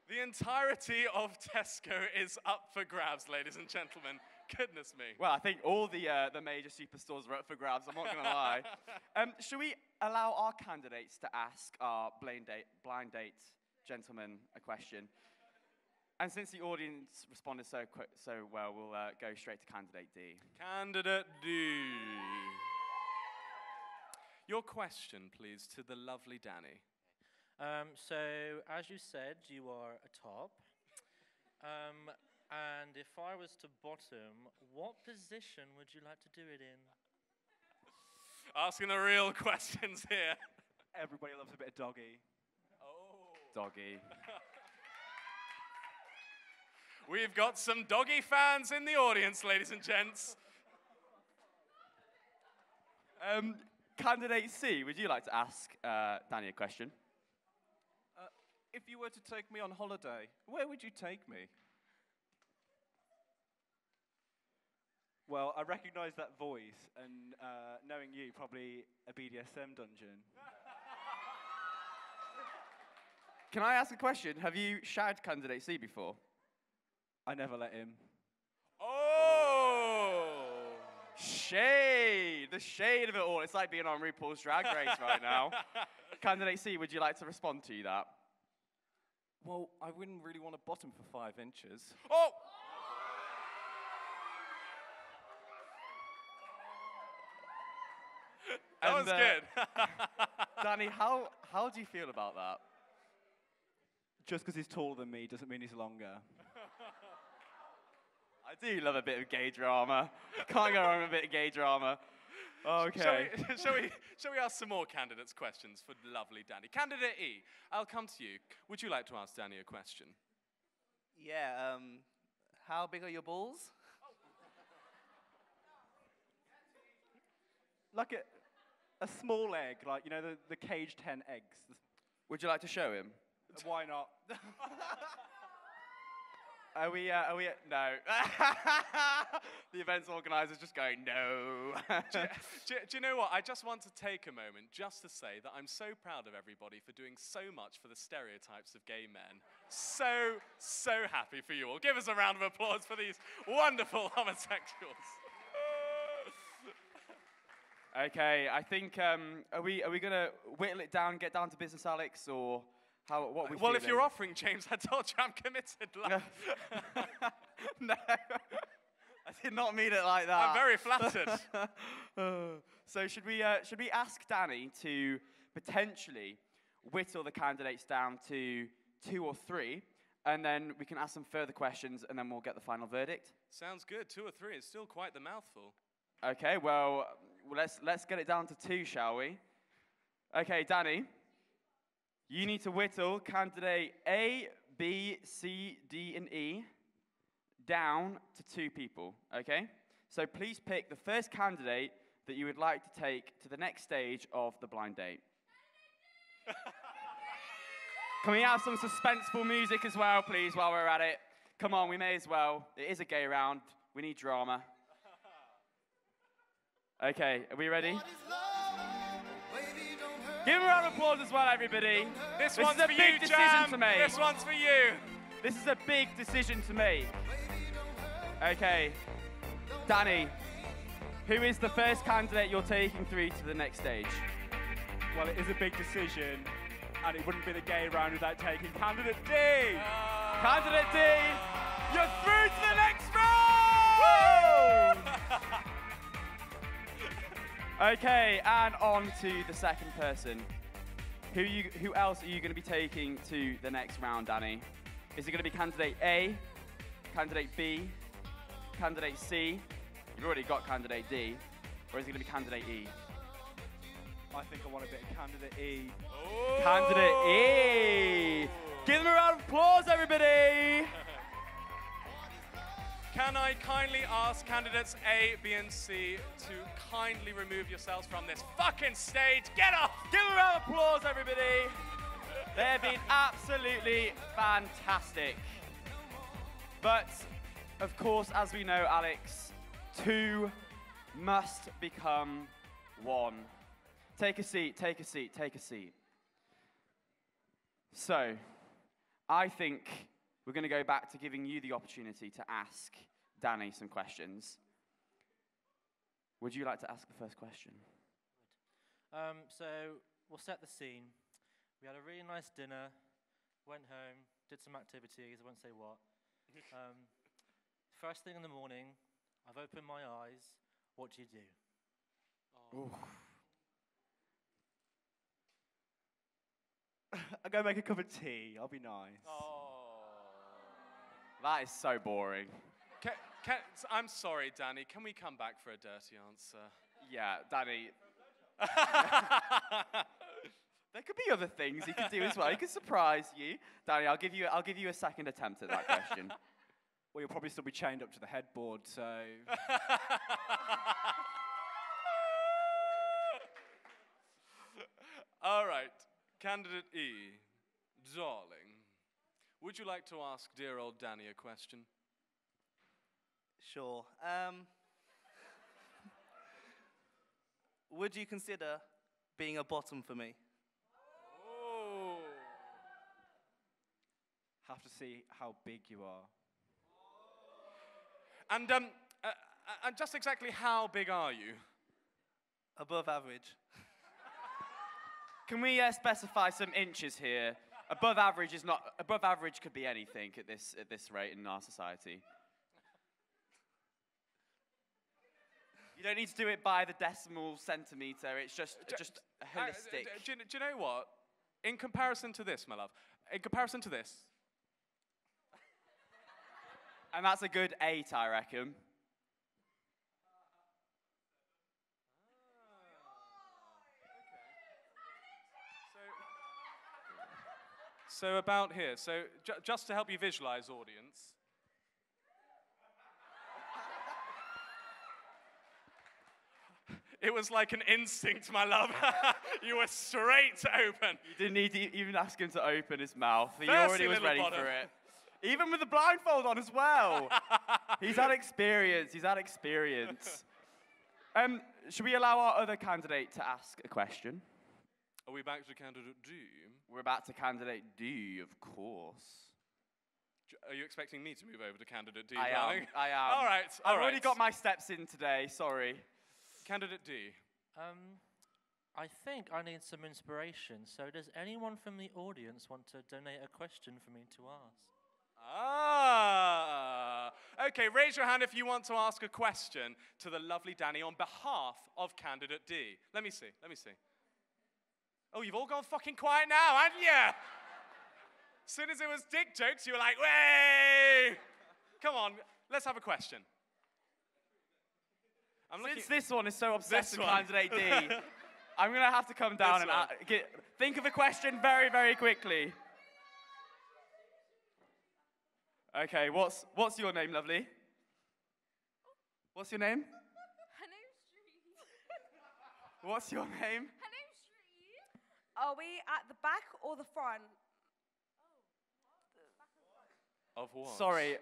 The entirety of Tesco is up for grabs, ladies and gentlemen. Goodness me. Well, I think all the major superstores are up for grabs, I'm not going to lie. Should we allow our candidates to ask our blind date gentlemen a question? And since the audience responded so well, we'll go straight to Candidate D. Candidate D. Your question, please, to the lovely Danny. So, as you said, you are a top. And if I was to bottom, what position would you like to do it in? Asking the real questions here. Everybody loves a bit of doggy. Oh. Doggy. We've got some doggy fans in the audience, ladies and gents. Candidate C, would you like to ask Danny a question? If you were to take me on holiday, where would you take me? Well, I recognise that voice, and knowing you, probably a BDSM dungeon. Can I ask a question? Have you shagged Candidate C before? I never let him. Oh! Shade! The shade of it all. It's like being on RuPaul's Drag Race right now. Candidate C, would you like to respond to that? Well, I wouldn't really want to bottom for 5 inches. Oh! That was good. Danny, how do you feel about that? Just because he's taller than me doesn't mean he's longer. I do love a bit of gay drama. Can't go wrong with a bit of gay drama. Okay. Shall we ask some more candidates' questions for lovely Danny? Candidate E, I'll come to you. Would you like to ask Danny a question? Yeah, how big are your balls? Like a small egg, like, you know, the caged hen eggs. Would you like to show him? Why not? Are we no. The events organizer's just going, no. Do you know what? I just want to take a moment just to say that I'm so proud of everybody for doing so much for the stereotypes of gay men. So happy for you all. Give us a round of applause for these wonderful homosexuals. Okay, I think, are we going to whittle it down, get down to business, Alex, or how, what are we Well, feeling? If you're offering, James, I told you I'm committed. No, I did not mean it like that. I'm very flattered. So should we ask Danny to potentially whittle the candidates down to 2 or 3, and then we can ask some further questions, and then we'll get the final verdict? Sounds good. 2 or 3 is still quite the mouthful. Okay, well, let's get it down to 2, shall we? Okay, Danny, you need to whittle candidate A, B, C, D, and E down to 2 people, okay? So please pick the first candidate that you would like to take to the next stage of the blind date. Can we have some suspenseful music as well, please, while we're at it? Come on, we may as well. It is a gay round. We need drama. Okay, are we ready? Give him a round of applause as well, everybody. This one's is a for big you, decision Jam. To make. This one's for you. This is a big decision to make. Okay, Danny, who is the first candidate you're taking through to the next stage? Well, it is a big decision, and it wouldn't be the gay round without taking candidate D. Candidate D, you're through to the next round! Woo! Okay, and on to the second person. Who else are you going to be taking to the next round, Danny? Is it going to be candidate A, candidate B, candidate C? You've already got candidate D. Or is it going to be candidate E? I think I want a bit of candidate E. Oh. Candidate E! Give them a round of applause, everybody! Can I kindly ask candidates A, B, and C to kindly remove yourselves from this fucking stage? Get off! Give them a round of applause, everybody. They've been absolutely fantastic. But, of course, as we know, Alex, two must become one. Take a seat, take a seat, take a seat. So, I think we're going to go back to giving you the opportunity to ask Danny some questions. Would you like to ask the first question? So, we'll set the scene. We had a really nice dinner, went home, did some activities, I won't say what. First thing in the morning, I've opened my eyes. What do you do? Oh. I go make a cup of tea. I'll be nice. Oh, that is so boring. I'm sorry, Danny. Can we come back for a dirty answer? Yeah, Danny. There could be other things he could do as well. He could surprise you, Danny. I'll give you a second attempt at that question. Well, you'll probably still be chained up to the headboard, so. All right. Candidate E, darling, would you like to ask dear old Danny a question? Sure. Would you consider being a bottom for me? Oh. Have to see how big you are. And just exactly how big are you? Above average. Can we specify some inches here? Above average is not. Above average could be anything at this rate in our society. You don't need to do it by the decimal centimeter. It's just holistic. Do you know what? In comparison to this, my love. In comparison to this. And that's a good 8, I reckon. So about here, so just to help you visualize, audience. It was like an instinct, my love. You were straight to open. You didn't need to even ask him to open his mouth. He already was ready for it. Even with the blindfold on as well. He's had experience, he's had experience. Should we allow our other candidate to ask a question? Are we back to candidate D? We're back to candidate D, of course. Are you expecting me to move over to candidate D, darling? I am. All right, all right. I've already got my steps in today, sorry. Candidate D. I think I need some inspiration, so does anyone from the audience want to donate a question for me to ask? Ah. Okay, raise your hand if you want to ask a question to the lovely Danny on behalf of candidate D. Let me see, let me see. Oh, you've all gone fucking quiet now, haven't you? As soon as it was dick jokes, you were like, way! Come on, let's have a question. Since this one is so obsessed with candidate D, I'm going to have to come down and think of a question very, very quickly. Okay, what's your name, lovely? What's your name? Hello, what's your name? Are we at the back or the front? Of what? Sorry.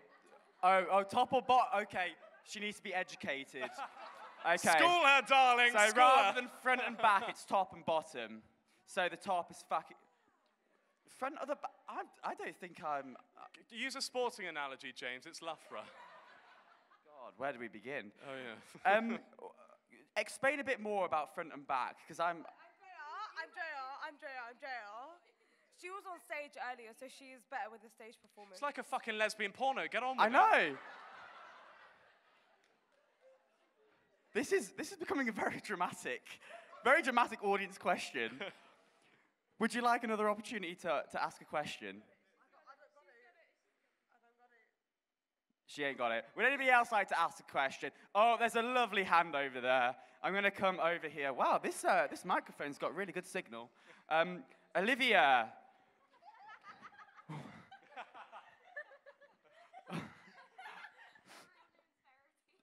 Oh, top or bottom? Okay, she needs to be educated. Okay. School her, darling. So school rather her. Than front and back, it's top and bottom. So the top is fucking front or the back. I don't think I'm. Use a sporting analogy, James. It's Loughborough. God, where do we begin? Oh yeah. Explain a bit more about front and back, because I'm JR. She was on stage earlier, so she is better with the stage performance. It's like a fucking lesbian porno. Get on with it. I know. This is becoming a very dramatic audience question. Would you like another opportunity to ask a question? She ain't got it. Would anybody else like to ask a question? Oh, there's a lovely hand over there. I'm going to come over here. Wow, this microphone's got really good signal. Olivia.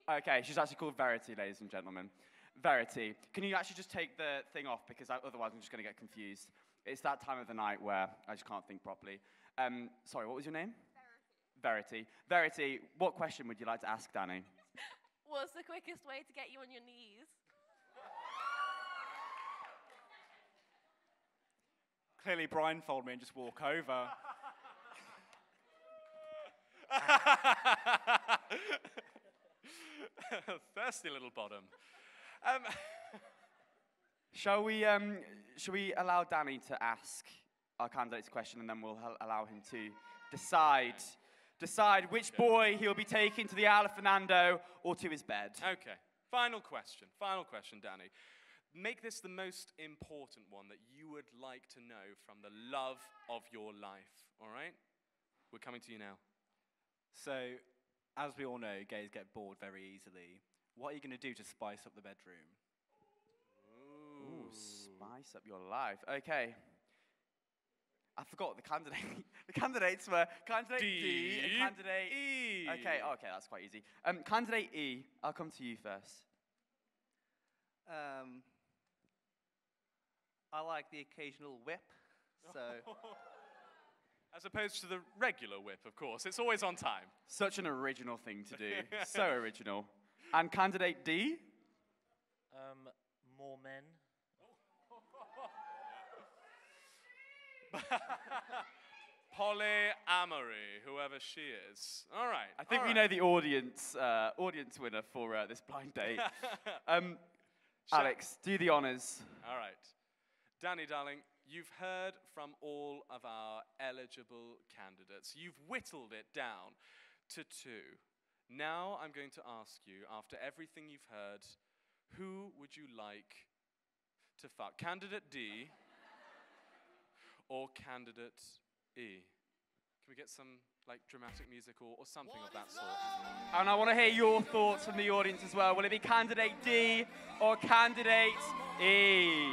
Okay, she's actually called Verity, ladies and gentlemen. Verity, can you actually just take the thing off, because otherwise I'm just going to get confused. It's that time of the night where I just can't think properly. Sorry, what was your name? Verity. Verity. Verity, what question would you like to ask Danny? What's the quickest way to get you on your knees? Clearly blindfold me and just walk over. Thirsty little bottom. Shall we allow Danny to ask our candidates a question, and then we'll allow him to decide which boy he'll be taking to the Isle of Fernando or to his bed. Okay. Final question, Danny. Make this the most important one that you would like to know from the love of your life, all right? We're coming to you now. So, as we all know, gays get bored very easily. What are you going to do to spice up the bedroom? Ooh, spice up your life. Okay. I forgot the candidate. The candidates were candidate D and candidate E. Okay, that's quite easy. Candidate E, I'll come to you first. I like the occasional whip, so... As opposed to the regular whip, of course. It's always on time. Such an original thing to do. So original. And candidate D? More men. Polyamory, whoever she is. All right. I think we know the audience winner for this blind date. Alex, do the honours. All right. Danny, darling, you've heard from all of our eligible candidates. You've whittled it down to two. Now I'm going to ask you, after everything you've heard, who would you like to fuck? Candidate D or Candidate E? Can we get some like dramatic music or something of that sort? And I want to hear your thoughts from the audience as well. Will it be Candidate D or Candidate E?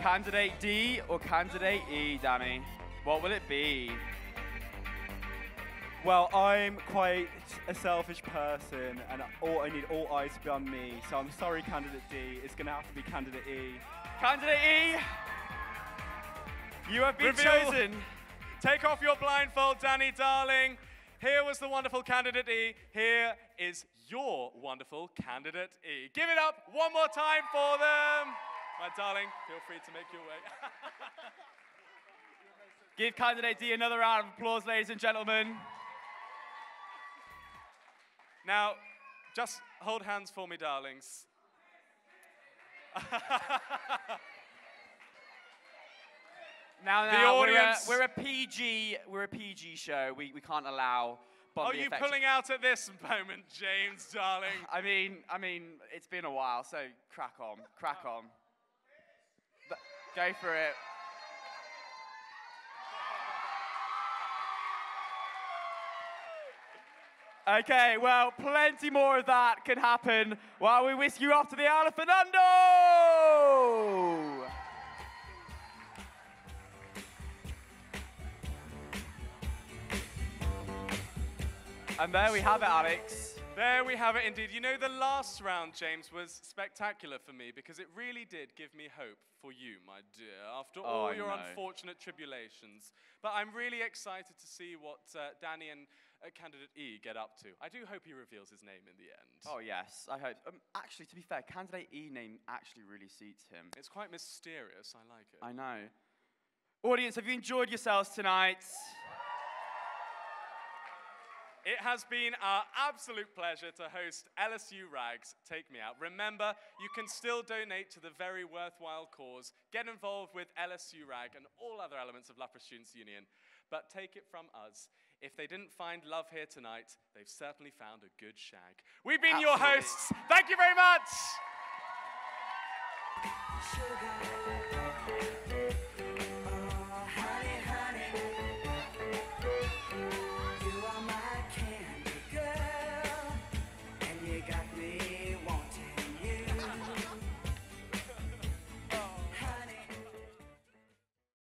Candidate D or Candidate E, Danny? What will it be? Well, I'm quite a selfish person, and I need all eyes to be on me, so I'm sorry, Candidate D. It's going to have to be Candidate E. Candidate E, you have been chosen. Take off your blindfold, Danny, darling. Here was the wonderful Candidate E. Here is your wonderful Candidate E. Give it up one more time for them. My darling, feel free to make your way. Give Candidate D another round of applause, ladies and gentlemen. Now, just hold hands for me, darlings. Now, we're a PG show. We can't allow bodily affection. Are you pulling out at this moment, James, darling? I mean, it's been a while, so crack on. But go for it. Okay, well, plenty more of that can happen while we whisk you off to the Isle of Fernando! And there we have it, Alex. There we have it indeed. You know, the last round, James, was spectacular for me because it really did give me hope for you, my dear, after all your unfortunate tribulations. But I'm really excited to see what Danny and Candidate E get up to. I do hope he reveals his name in the end. Oh, yes, I hope. Actually, to be fair, Candidate E name actually really suits him. It's quite mysterious. I like it. I know. Audience, have you enjoyed yourselves tonight? It has been our absolute pleasure to host LSU Rags Take Me Out. Remember, you can still donate to the very worthwhile cause. Get involved with LSU Rag and all other elements of Loughborough Students' Union. But take it from us, if they didn't find love here tonight, they've certainly found a good shag. We've been your hosts. Thank you very much.